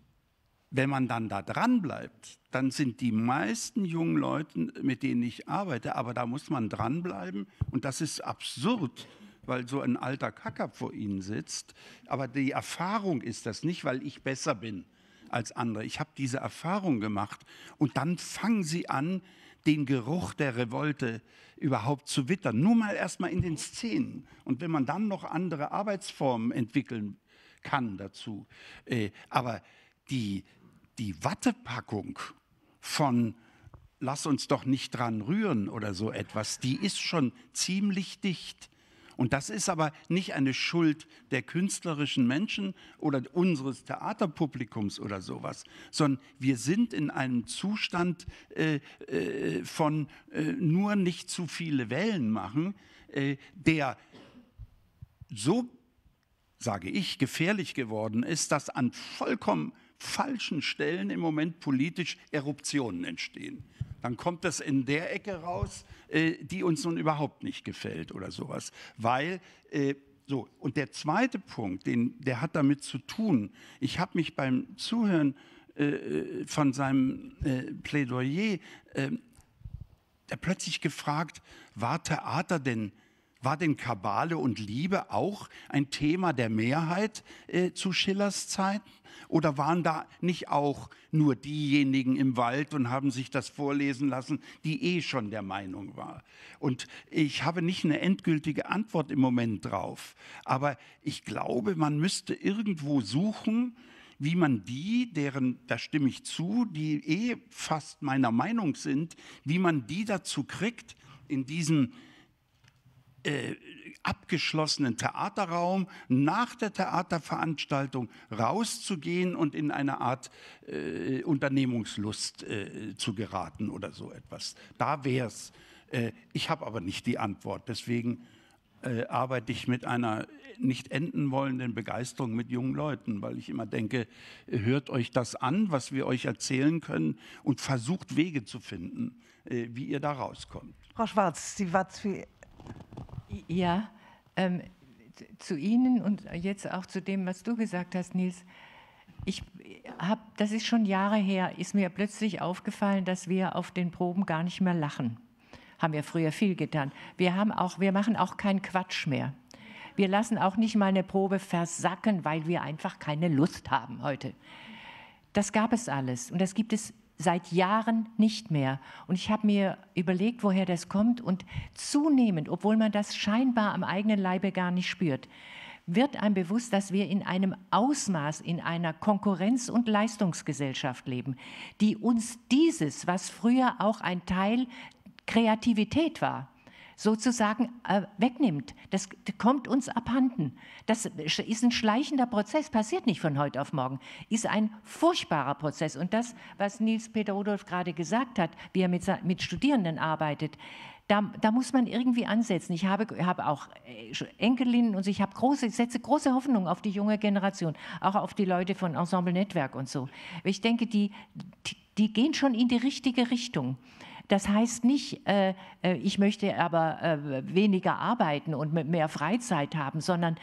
wenn man dann da dran bleibt, dann sind die meisten jungen Leute, mit denen ich arbeite, aber da muss man dranbleiben, und das ist absurd, weil so ein alter Kacker vor ihnen sitzt, aber die Erfahrung ist das nicht, weil ich besser bin als andere. Ich habe diese Erfahrung gemacht, und dann fangen sie an, den Geruch der Revolte überhaupt zu wittern. Nur mal erstmal in den Szenen. Und wenn man dann noch andere Arbeitsformen entwickeln kann dazu. Aber die Wattepackung von lass uns doch nicht dran rühren oder so etwas, die ist schon ziemlich dicht. Und das ist aber nicht eine Schuld der künstlerischen Menschen oder unseres Theaterpublikums oder sowas, sondern wir sind in einem Zustand von nur nicht zu viele Wellen machen, der so, sage ich, gefährlich geworden ist, dass an vollkommen falschen Stellen im Moment politisch Eruptionen entstehen. Dann kommt das in der Ecke raus, die uns nun überhaupt nicht gefällt oder sowas. Weil, so, und der zweite Punkt, der hat damit zu tun, ich habe mich beim Zuhören von seinem Plädoyer plötzlich gefragt, war denn Kabale und Liebe auch ein Thema der Mehrheit zu Schillers Zeiten? Oder waren da nicht auch nur diejenigen im Wald und haben sich das vorlesen lassen, die schon der Meinung war? Und ich habe nicht eine endgültige Antwort im Moment drauf. Aber ich glaube, man müsste irgendwo suchen, wie man da stimme ich zu, die fast meiner Meinung sind, wie man die dazu kriegt, in diesem abgeschlossenen Theaterraum nach der Theaterveranstaltung rauszugehen und in eine Art Unternehmungslust zu geraten oder so etwas. Da wäre es. Ich habe aber nicht die Antwort. Deswegen arbeite ich mit einer nicht enden wollenden Begeisterung mit jungen Leuten, weil ich immer denke, hört euch das an, was wir euch erzählen können, und versucht Wege zu finden, wie ihr da rauskommt. Frau Schwarz, Sie war zu... Ja, zu Ihnen und jetzt auch zu dem, was du gesagt hast, Nils. Ich habe das ist schon Jahre her, ist mir plötzlich aufgefallen, dass wir auf den Proben gar nicht mehr lachen. Haben wir früher viel getan. Wir machen auch keinen Quatsch mehr. Wir lassen auch nicht mal eine Probe versacken, weil wir einfach keine Lust haben heute. Das gab es alles und das gibt es seit Jahren nicht mehr. Und ich habe mir überlegt, woher das kommt, und zunehmend, obwohl man das scheinbar am eigenen Leibe gar nicht spürt, wird einem bewusst, dass wir in einem Ausmaß, in einer Konkurrenz- und Leistungsgesellschaft leben, die uns dieses, was früher auch ein Teil Kreativität war, sozusagen wegnimmt. Das kommt uns abhanden. Das ist ein schleichender Prozess, passiert nicht von heute auf morgen, ist ein furchtbarer Prozess. Und das, was Niels-Peter Rudolph gerade gesagt hat, wie er mit Studierenden arbeitet, da muss man irgendwie ansetzen. Ich habe auch Enkelinnen und ich habe große Hoffnung auf die junge Generation, auch auf die Leute von Ensemble Netzwerk und so. Ich denke, die gehen schon in die richtige Richtung. Das heißt nicht, ich möchte aber weniger arbeiten und mehr Freizeit haben, sondern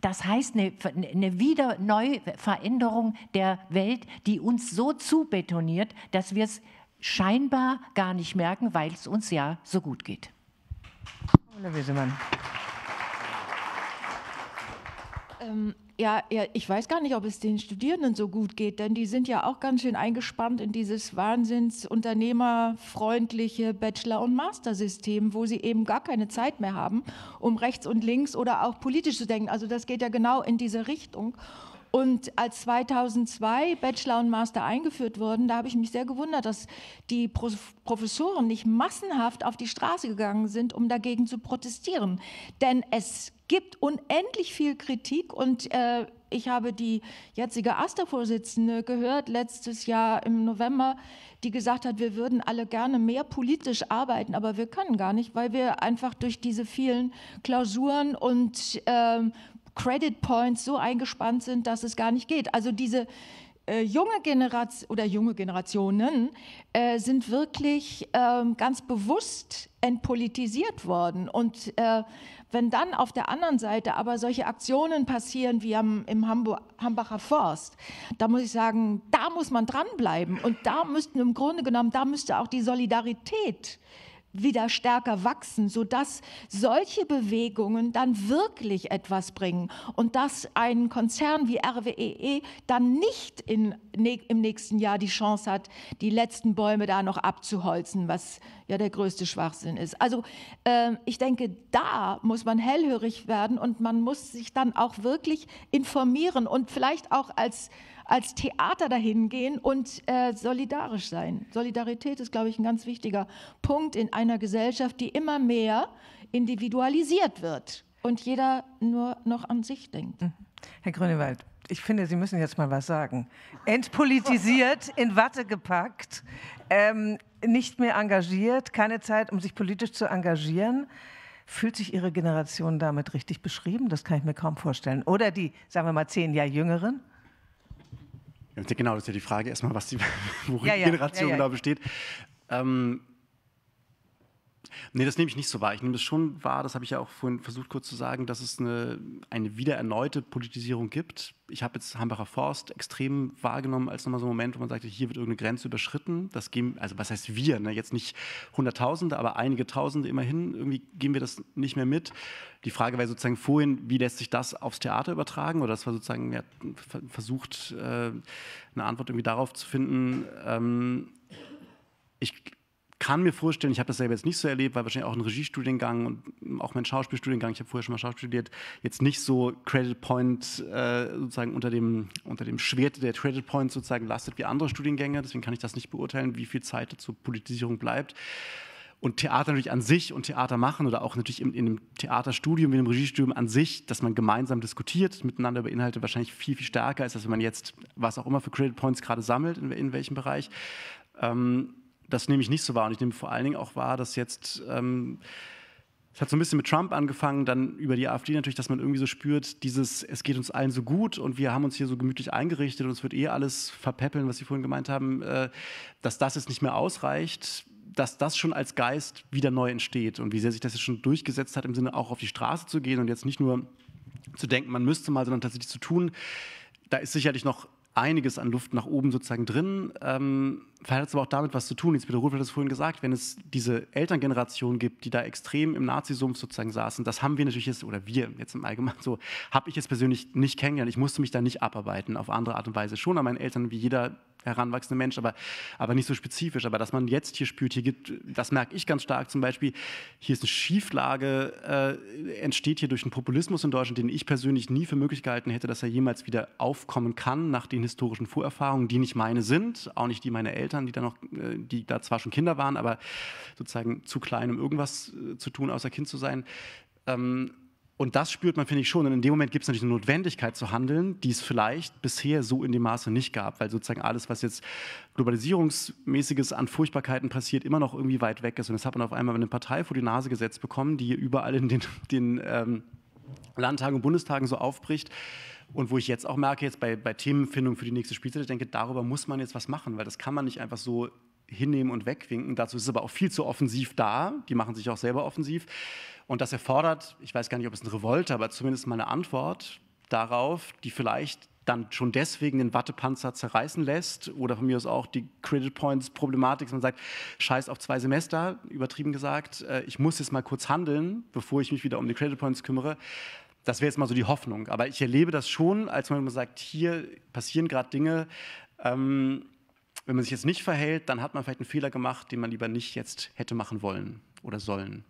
das heißt eine wieder neue Veränderung der Welt, die uns so zubetoniert, dass wir es scheinbar gar nicht merken, weil es uns ja so gut geht. Ja, ich weiß gar nicht, ob es den Studierenden so gut geht, denn die sind ja auch ganz schön eingespannt in dieses wahnsinnsunternehmerfreundliche Bachelor- und Mastersystem, wo sie eben gar keine Zeit mehr haben, um rechts und links oder auch politisch zu denken. Also das geht ja genau in diese Richtung. Und als 2002 Bachelor und Master eingeführt wurden, da habe ich mich sehr gewundert, dass die Professoren nicht massenhaft auf die Straße gegangen sind, um dagegen zu protestieren. Denn es gibt unendlich viel Kritik und ich habe die jetzige AStA-Vorsitzende gehört, letztes Jahr im November, die gesagt hat, wir würden alle gerne mehr politisch arbeiten, aber wir können gar nicht, weil wir einfach durch diese vielen Klausuren und Credit Points so eingespannt sind, dass es gar nicht geht. Also diese junge Generation oder junge Generationen sind wirklich ganz bewusst entpolitisiert worden. Und wenn dann auf der anderen Seite aber solche Aktionen passieren wie im Hambacher Forst, da muss ich sagen, da muss man dranbleiben. Und da müssten im Grunde genommen, da müsste auch die Solidarität wieder stärker wachsen, sodass solche Bewegungen dann wirklich etwas bringen und dass ein Konzern wie RWE dann nicht im nächsten Jahr die Chance hat, die letzten Bäume da noch abzuholzen, was ja der größte Schwachsinn ist. Also ich denke, da muss man hellhörig werden und man muss sich dann auch wirklich informieren und vielleicht auch als Theater dahin gehen und solidarisch sein. Solidarität ist, glaube ich, ein ganz wichtiger Punkt in einer Gesellschaft, die immer mehr individualisiert wird und jeder nur noch an sich denkt. Herr Grünewald, ich finde, Sie müssen jetzt mal was sagen. Entpolitisiert, in Watte gepackt, nicht mehr engagiert, keine Zeit, um sich politisch zu engagieren. Fühlt sich Ihre Generation damit richtig beschrieben? Das kann ich mir kaum vorstellen. Oder die, sagen wir mal, 10 Jahre Jüngeren? Genau, das ist ja die Frage erstmal, was worin ja, ja. Generation ja, ja. da besteht. Nee, das nehme ich nicht so wahr. Ich nehme das schon wahr, das habe ich ja auch vorhin versucht kurz zu sagen, dass es eine wieder erneute Politisierung gibt. Ich habe jetzt Hambacher Forst extrem wahrgenommen als nochmal so ein Moment, wo man sagte, hier wird irgendeine Grenze überschritten. Das geben, also was heißt wir, ne? Jetzt nicht Hunderttausende, aber einige Tausende immerhin. Irgendwie geben wir das nicht mehr mit. Die Frage war sozusagen vorhin, wie lässt sich das aufs Theater übertragen? Oder das war sozusagen, ja, versucht, eine Antwort irgendwie darauf zu finden. Ich kann mir vorstellen, ich habe das selber jetzt nicht so erlebt, weil wahrscheinlich auch ein Regiestudiengang und auch mein Schauspielstudiengang, ich habe vorher schon mal Schauspiel studiert, jetzt nicht so Credit Point sozusagen unter dem Schwert der Credit Point sozusagen lastet wie andere Studiengänge. Deswegen kann ich das nicht beurteilen, wie viel Zeit zur Politisierung bleibt. Und Theater natürlich an sich und Theater machen oder auch natürlich in einem Theaterstudium, in einem Regiestudium an sich, dass man gemeinsam diskutiert, miteinander über Inhalte wahrscheinlich viel, viel stärker ist, als wenn man jetzt was auch immer für Credit Points gerade sammelt, in welchem Bereich. Das nehme ich nicht so wahr und ich nehme vor allen Dingen auch wahr, dass jetzt, es hat so ein bisschen mit Trump angefangen, dann über die AfD natürlich, dass man irgendwie so spürt, dieses, es geht uns allen so gut und wir haben uns hier so gemütlich eingerichtet und es wird eh alles verpäppeln, was Sie vorhin gemeint haben, dass das jetzt nicht mehr ausreicht, dass das schon als Geist wieder neu entsteht und wie sehr sich das jetzt schon durchgesetzt hat, im Sinne auch auf die Straße zu gehen und jetzt nicht nur zu denken, man müsste mal, sondern tatsächlich zu tun, da ist sicherlich noch einiges an Luft nach oben sozusagen drin. Vielleicht hat es aber auch damit was zu tun, Niels-Peter Rudolph hat das vorhin gesagt, wenn es diese Elterngeneration gibt, die da extrem im Nazisumpf sozusagen saßen, das haben wir natürlich jetzt, oder wir jetzt im Allgemeinen so, habe ich jetzt persönlich nicht kennengelernt. Ich musste mich da nicht abarbeiten, auf andere Art und Weise. Schon an meinen Eltern, wie jeder heranwachsende Mensch, aber nicht so spezifisch. Aber dass man jetzt hier spürt, hier gibt, das merke ich ganz stark zum Beispiel, hier ist eine Schieflage, entsteht hier durch einen Populismus in Deutschland, den ich persönlich nie für möglich gehalten hätte, dass er jemals wieder aufkommen kann nach den historischen Vorerfahrungen, die nicht meine sind, auch nicht die meiner Eltern, die da zwar schon Kinder waren, aber sozusagen zu klein, um irgendwas zu tun, außer Kind zu sein. Und das spürt man, finde ich, schon. Und in dem Moment gibt es natürlich eine Notwendigkeit zu handeln, die es vielleicht bisher so in dem Maße nicht gab, weil sozusagen alles, was jetzt globalisierungsmäßiges an Furchtbarkeiten passiert, immer noch irgendwie weit weg ist. Und das hat man auf einmal eine Partei vor die Nase gesetzt bekommen, die hier überall in den Landtagen und Bundestagen so aufbricht. Und wo ich jetzt auch merke, jetzt bei Themenfindung für die nächste Spielzeit, ich denke, darüber muss man jetzt was machen, weil das kann man nicht einfach so hinnehmen und wegwinken. Dazu ist es aber auch viel zu offensiv da. Die machen sich auch selber offensiv. Und das erfordert, ich weiß gar nicht, ob es eine Revolte, aber zumindest mal eine Antwort darauf, die vielleicht dann schon deswegen den Wattepanzer zerreißen lässt oder von mir aus auch die Credit Points Problematik, dass man sagt, scheiß auf 2 Semester, übertrieben gesagt, ich muss jetzt mal kurz handeln, bevor ich mich wieder um die Credit Points kümmere. Das wäre jetzt mal so die Hoffnung. Aber ich erlebe das schon, als man sagt, hier passieren gerade Dinge, wenn man sich jetzt nicht verhält, dann hat man vielleicht einen Fehler gemacht, den man lieber nicht jetzt hätte machen wollen oder sollen.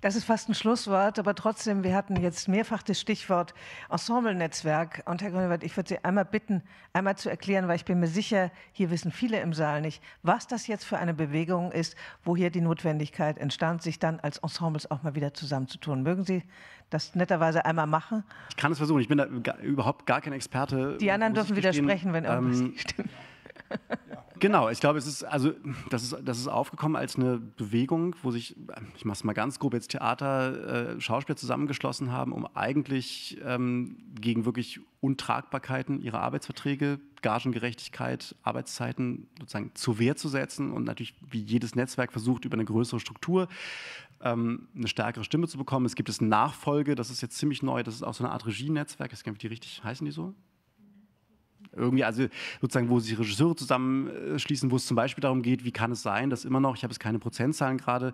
Das ist fast ein Schlusswort, aber trotzdem, wir hatten jetzt mehrfach das Stichwort Ensemble Netzwerk. Und Herr Grünewald, ich würde Sie einmal bitten, einmal zu erklären, weil ich bin mir sicher, hier wissen viele im Saal nicht, was das jetzt für eine Bewegung ist, wo hier die Notwendigkeit entstand, sich dann als Ensembles auch mal wieder zusammenzutun. Mögen Sie das netterweise einmal machen? Ich kann es versuchen, ich bin da überhaupt gar kein Experte. Die anderen dürfen widersprechen, wenn irgendwas nicht stimmt. Ja. Genau, ich glaube, es ist, also, das ist aufgekommen als eine Bewegung, wo sich, ich mache es mal ganz grob, jetzt Theater, Schauspieler zusammengeschlossen haben, um eigentlich gegen wirklich Untragbarkeiten ihrer Arbeitsverträge, Gagengerechtigkeit, Arbeitszeiten sozusagen zur Wehr zu setzen und natürlich wie jedes Netzwerk versucht, über eine größere Struktur eine stärkere Stimme zu bekommen. Es gibt es Nachfolge, das ist jetzt ziemlich neu, das ist auch so eine Art Regie-Netzwerk, ich weiß gar nicht, wie die richtig heißen, die so? Irgendwie, also sozusagen, wo sich Regisseure zusammenschließen, wo es zum Beispiel darum geht, wie kann es sein, dass immer noch, ich habe jetzt keine Prozentzahlen gerade,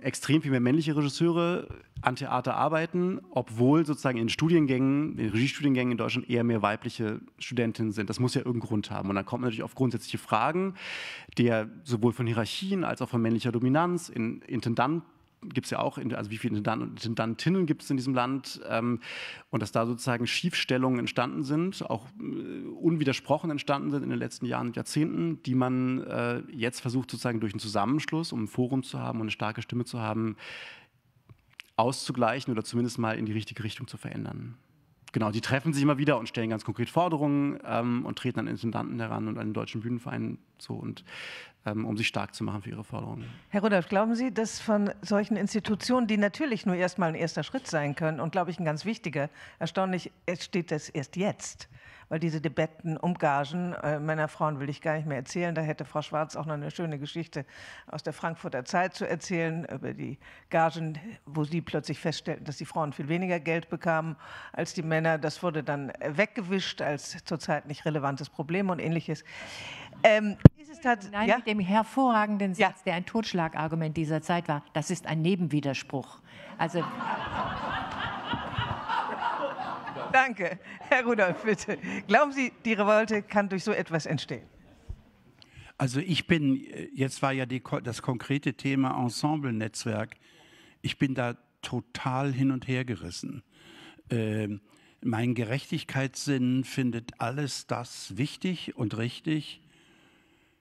extrem viel mehr männliche Regisseure an Theater arbeiten, obwohl sozusagen in Studiengängen, in Regiestudiengängen in Deutschland eher mehr weibliche Studentinnen sind. Das muss ja irgendeinen Grund haben. Und dann kommt man natürlich auf grundsätzliche Fragen, der sowohl von Hierarchien als auch von männlicher Dominanz in Intendanten, gibt es ja auch, also wie viele Intendanten und Intendantinnen gibt es in diesem Land und dass da sozusagen Schiefstellungen entstanden sind, auch unwidersprochen entstanden sind in den letzten Jahren und Jahrzehnten, die man jetzt versucht sozusagen durch einen Zusammenschluss, um ein Forum zu haben und eine starke Stimme zu haben, auszugleichen oder zumindest mal in die richtige Richtung zu verändern. Genau, die treffen sich immer wieder und stellen ganz konkret Forderungen und treten an Intendanten heran und an den Deutschen Bühnenverein so und um sich stark zu machen für ihre Forderungen. Herr Rudolph, glauben Sie, dass von solchen Institutionen, die natürlich nur erstmal ein erster Schritt sein können und glaube ich ein ganz wichtiger, erstaunlich steht das erst jetzt, weil diese Debatten um Gagen, Männer, Frauen will ich gar nicht mehr erzählen, da hätte Frau Schwarz auch noch eine schöne Geschichte aus der Frankfurter Zeit zu erzählen, über die Gagen, wo sie plötzlich feststellten, dass die Frauen viel weniger Geld bekamen als die Männer. Das wurde dann weggewischt als zurzeit nicht relevantes Problem und Ähnliches. Nein, ja? Mit dem hervorragenden Satz, ja, der ein Totschlagargument dieser Zeit war, das ist ein Nebenwiderspruch. Also danke. Herr Rudolph, bitte. Glauben Sie, die Revolte kann durch so etwas entstehen? Also ich bin, jetzt war ja das konkrete Thema Ensemble-Netzwerk, ich bin da total hin und her gerissen. Mein Gerechtigkeitssinn findet alles das wichtig und richtig,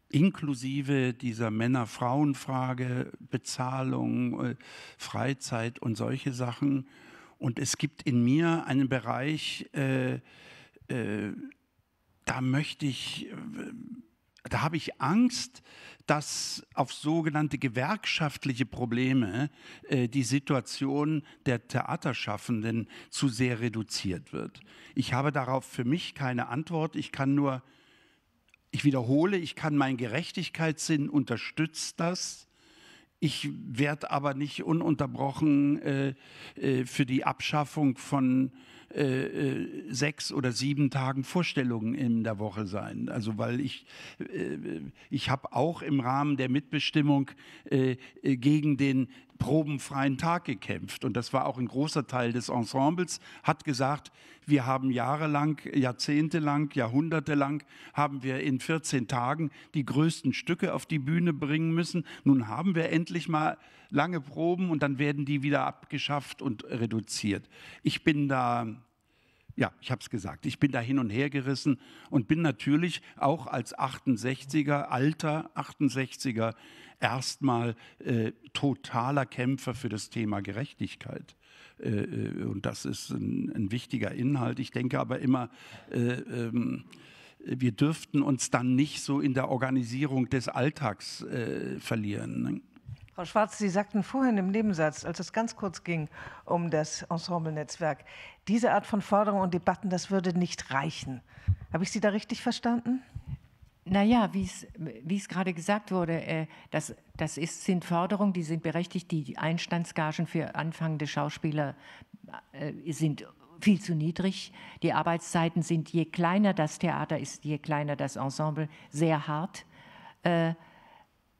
inklusive dieser Männer-Frauen-Frage, Bezahlung, Freizeit und solche Sachen. Und es gibt in mir einen Bereich, da habe ich Angst, dass auf sogenannte gewerkschaftliche Probleme die Situation der Theaterschaffenden zu sehr reduziert wird. Ich habe darauf für mich keine Antwort. Ich kann nur, ich wiederhole, ich kann meinen Gerechtigkeitssinn unterstützt das. Ich werde aber nicht ununterbrochen für die Abschaffung von 6 oder 7 Tagen Vorstellungen in der Woche sein. Also weil ich habe auch im Rahmen der Mitbestimmung gegen den probenfreien Tag gekämpft. Und das war auch ein großer Teil des Ensembles, hat gesagt, wir haben jahrelang, jahrzehntelang, jahrhundertelang haben wir in 14 Tagen die größten Stücke auf die Bühne bringen müssen. Nun haben wir endlich mal lange Proben und dann werden die wieder abgeschafft und reduziert. Ich bin da, ja, ich habe es gesagt, ich bin da hin und her gerissen und bin natürlich auch als 68er, alter 68er, erstmal totaler Kämpfer für das Thema Gerechtigkeit. Und das ist ein wichtiger Inhalt. Ich denke aber immer, wir dürften uns dann nicht so in der Organisierung des Alltags verlieren, ne? Frau Schwarz, Sie sagten vorhin im Nebensatz, als es ganz kurz ging um das Ensemble-Netzwerk, diese Art von Forderungen und Debatten, das würde nicht reichen. Habe ich Sie da richtig verstanden? Naja, wie es gerade gesagt wurde, das sind Forderungen, die sind berechtigt. Die Einstandsgagen für anfangende Schauspieler sind viel zu niedrig. Die Arbeitszeiten sind, je kleiner das Theater ist, je kleiner das Ensemble, sehr hart.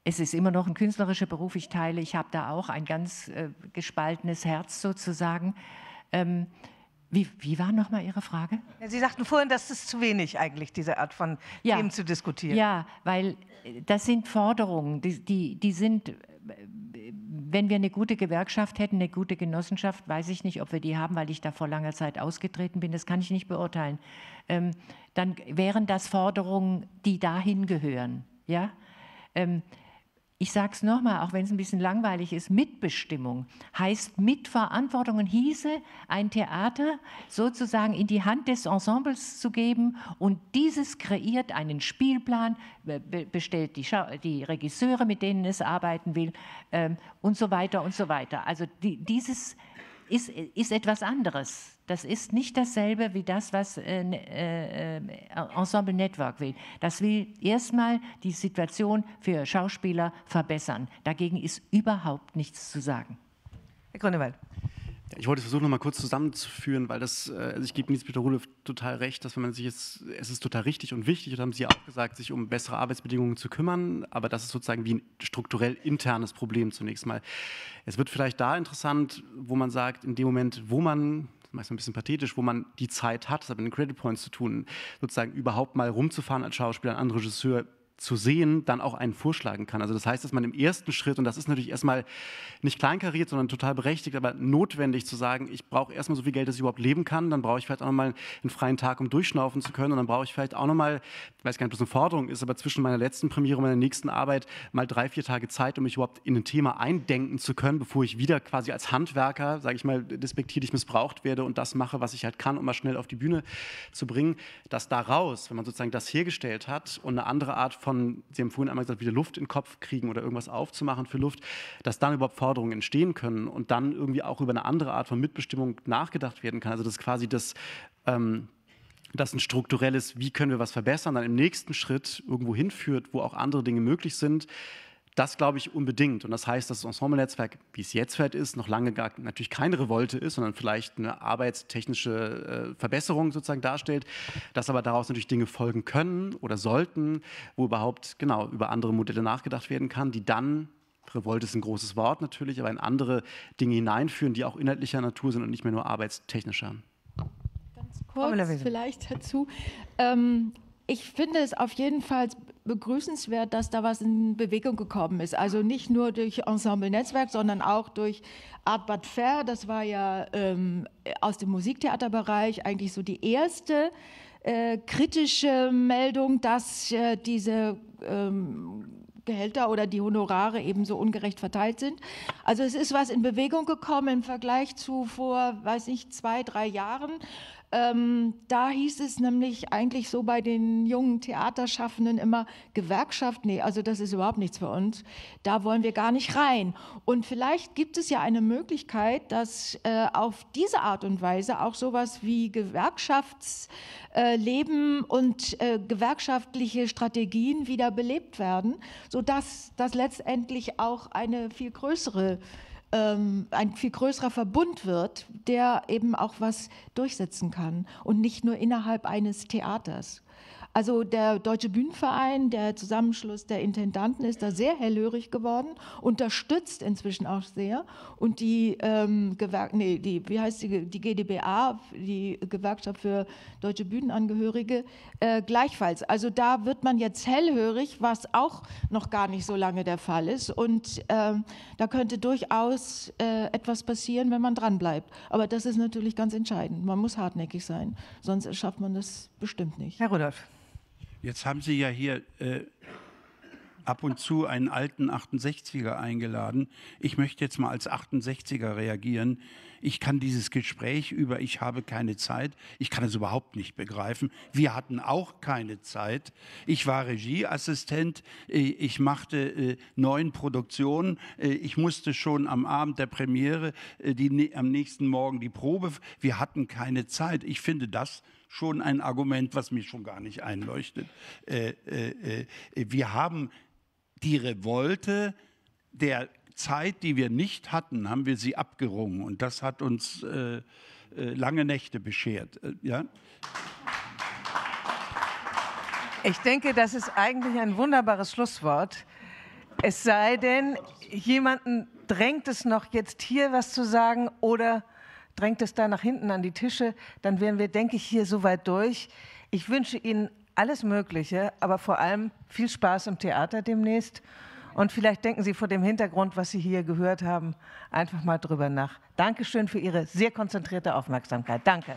Es ist immer noch ein künstlerischer Beruf. Ich habe da auch ein ganz gespaltenes Herz sozusagen. Wie war nochmal Ihre Frage? Sie sagten vorhin, das ist zu wenig eigentlich, diese Art von Themen zu diskutieren. Ja, weil das sind Forderungen, die sind, wenn wir eine gute Gewerkschaft hätten, eine gute Genossenschaft, weiß ich nicht, ob wir die haben, weil ich da vor langer Zeit ausgetreten bin, das kann ich nicht beurteilen, dann wären das Forderungen, die dahin gehören. Ja? Ich sage es nochmal, auch wenn es ein bisschen langweilig ist, Mitbestimmung heißt Mitverantwortung und hieße, ein Theater sozusagen in die Hand des Ensembles zu geben und dieses kreiert einen Spielplan, bestellt die Regisseure, mit denen es arbeiten will und so weiter und so weiter. Also dieses ist etwas anderes. Das ist nicht dasselbe wie das, was Ensemble Netzwerk will. Das will erstmal die Situation für Schauspieler verbessern. Dagegen ist überhaupt nichts zu sagen. Herr Grünewald. Ich wollte versuchen, noch mal kurz zusammenzuführen, weil das, also ich gebe Niels-Peter Rudolph total recht, dass wenn man sich jetzt, es ist total richtig und wichtig, und haben Sie auch gesagt, sich um bessere Arbeitsbedingungen zu kümmern, aber das ist sozusagen wie ein strukturell internes Problem zunächst mal. Es wird vielleicht da interessant, wo man sagt, in dem Moment, wo man, meistens ein bisschen pathetisch, wo man die Zeit hat, das hat mit den Credit Points zu tun, sozusagen überhaupt mal rumzufahren als Schauspieler, einen anderen Regisseur zu sehen, dann auch einen vorschlagen kann. Also das heißt, dass man im ersten Schritt, und das ist natürlich erstmal nicht kleinkariert, sondern total berechtigt, aber notwendig zu sagen, ich brauche erstmal so viel Geld, dass ich überhaupt leben kann, dann brauche ich vielleicht auch nochmal einen freien Tag, um durchschnaufen zu können, und dann brauche ich vielleicht auch nochmal, ich weiß gar nicht, ob das eine Forderung ist, aber zwischen meiner letzten Premiere und meiner nächsten Arbeit mal 3, 4 Tage Zeit, um mich überhaupt in ein Thema eindenken zu können, bevor ich wieder quasi als Handwerker, sage ich mal, despektierlich missbraucht werde und das mache, was ich halt kann, um mal schnell auf die Bühne zu bringen. Dass daraus, wenn man sozusagen das hergestellt hat und eine andere Art von, Sie haben vorhin einmal gesagt, wieder Luft in den Kopf kriegen oder irgendwas aufzumachen für Luft, dass dann überhaupt Forderungen entstehen können und dann irgendwie auch über eine andere Art von Mitbestimmung nachgedacht werden kann. Also das quasi das ein strukturelles, wie können wir was verbessern, dann im nächsten Schritt irgendwo hinführt, wo auch andere Dinge möglich sind. Das glaube ich unbedingt. Und das heißt, dass das Ensemble-Netzwerk, wie es jetzt vielleicht ist, noch lange gar natürlich keine Revolte ist, sondern vielleicht eine arbeitstechnische Verbesserung sozusagen darstellt, dass aber daraus natürlich Dinge folgen können oder sollten, wo überhaupt genau über andere Modelle nachgedacht werden kann, die dann, Revolte ist ein großes Wort natürlich, aber in andere Dinge hineinführen, die auch inhaltlicher Natur sind und nicht mehr nur arbeitstechnischer. Ganz kurz vielleicht dazu. Ich finde es auf jeden Fall begrüßenswert, dass da was in Bewegung gekommen ist. Also nicht nur durch Ensemble Netzwerk, sondern auch durch Art But Fair. Das war ja aus dem Musiktheaterbereich eigentlich so die erste kritische Meldung, dass diese Gehälter oder die Honorare eben so ungerecht verteilt sind. Also es ist was in Bewegung gekommen im Vergleich zu vor, weiß nicht, 2, 3 Jahren. Da hieß es nämlich eigentlich so bei den jungen Theaterschaffenden immer, Gewerkschaft, nee, also das ist überhaupt nichts für uns, da wollen wir gar nicht rein. Und vielleicht gibt es ja eine Möglichkeit, dass auf diese Art und Weise auch sowas wie Gewerkschaftsleben und gewerkschaftliche Strategien wieder belebt werden, sodass das letztendlich auch eine viel größere ein viel größerer Verbund wird, der eben auch was durchsetzen kann und nicht nur innerhalb eines Theaters. Also der Deutsche Bühnenverein, der Zusammenschluss der Intendanten, ist da sehr hellhörig geworden, unterstützt inzwischen auch sehr. Und die, die GdBA, die Gewerkschaft für deutsche Bühnenangehörige, gleichfalls. Also da wird man jetzt hellhörig, was auch noch gar nicht so lange der Fall ist. Und da könnte durchaus etwas passieren, wenn man dranbleibt. Aber das ist natürlich ganz entscheidend. Man muss hartnäckig sein, sonst schafft man das bestimmt nicht. Herr Rudolph. Jetzt haben Sie ja hier ab und zu einen alten 68er eingeladen. Ich möchte jetzt mal als 68er reagieren. Ich kann dieses Gespräch über "Ich habe keine Zeit", ich kann es überhaupt nicht begreifen. Wir hatten auch keine Zeit. Ich war Regieassistent, ich machte 9 Produktionen, ich musste schon am Abend der Premiere, am nächsten Morgen die Probe. Wir hatten keine Zeit. Ich finde das schon ein Argument, was mir schon gar nicht einleuchtet. Wir haben die Revolte der Zeit, die wir nicht hatten, haben wir sie abgerungen. Und das hat uns lange Nächte beschert. Ja? Ich denke, das ist eigentlich ein wunderbares Schlusswort. Es sei denn, jemanden drängt es noch, jetzt hier was zu sagen, oder drängt es da nach hinten an die Tische, dann wären wir, denke ich, hier soweit durch. Ich wünsche Ihnen alles Mögliche, aber vor allem viel Spaß im Theater demnächst. Und vielleicht denken Sie vor dem Hintergrund, was Sie hier gehört haben, einfach mal drüber nach. Dankeschön für Ihre sehr konzentrierte Aufmerksamkeit. Danke.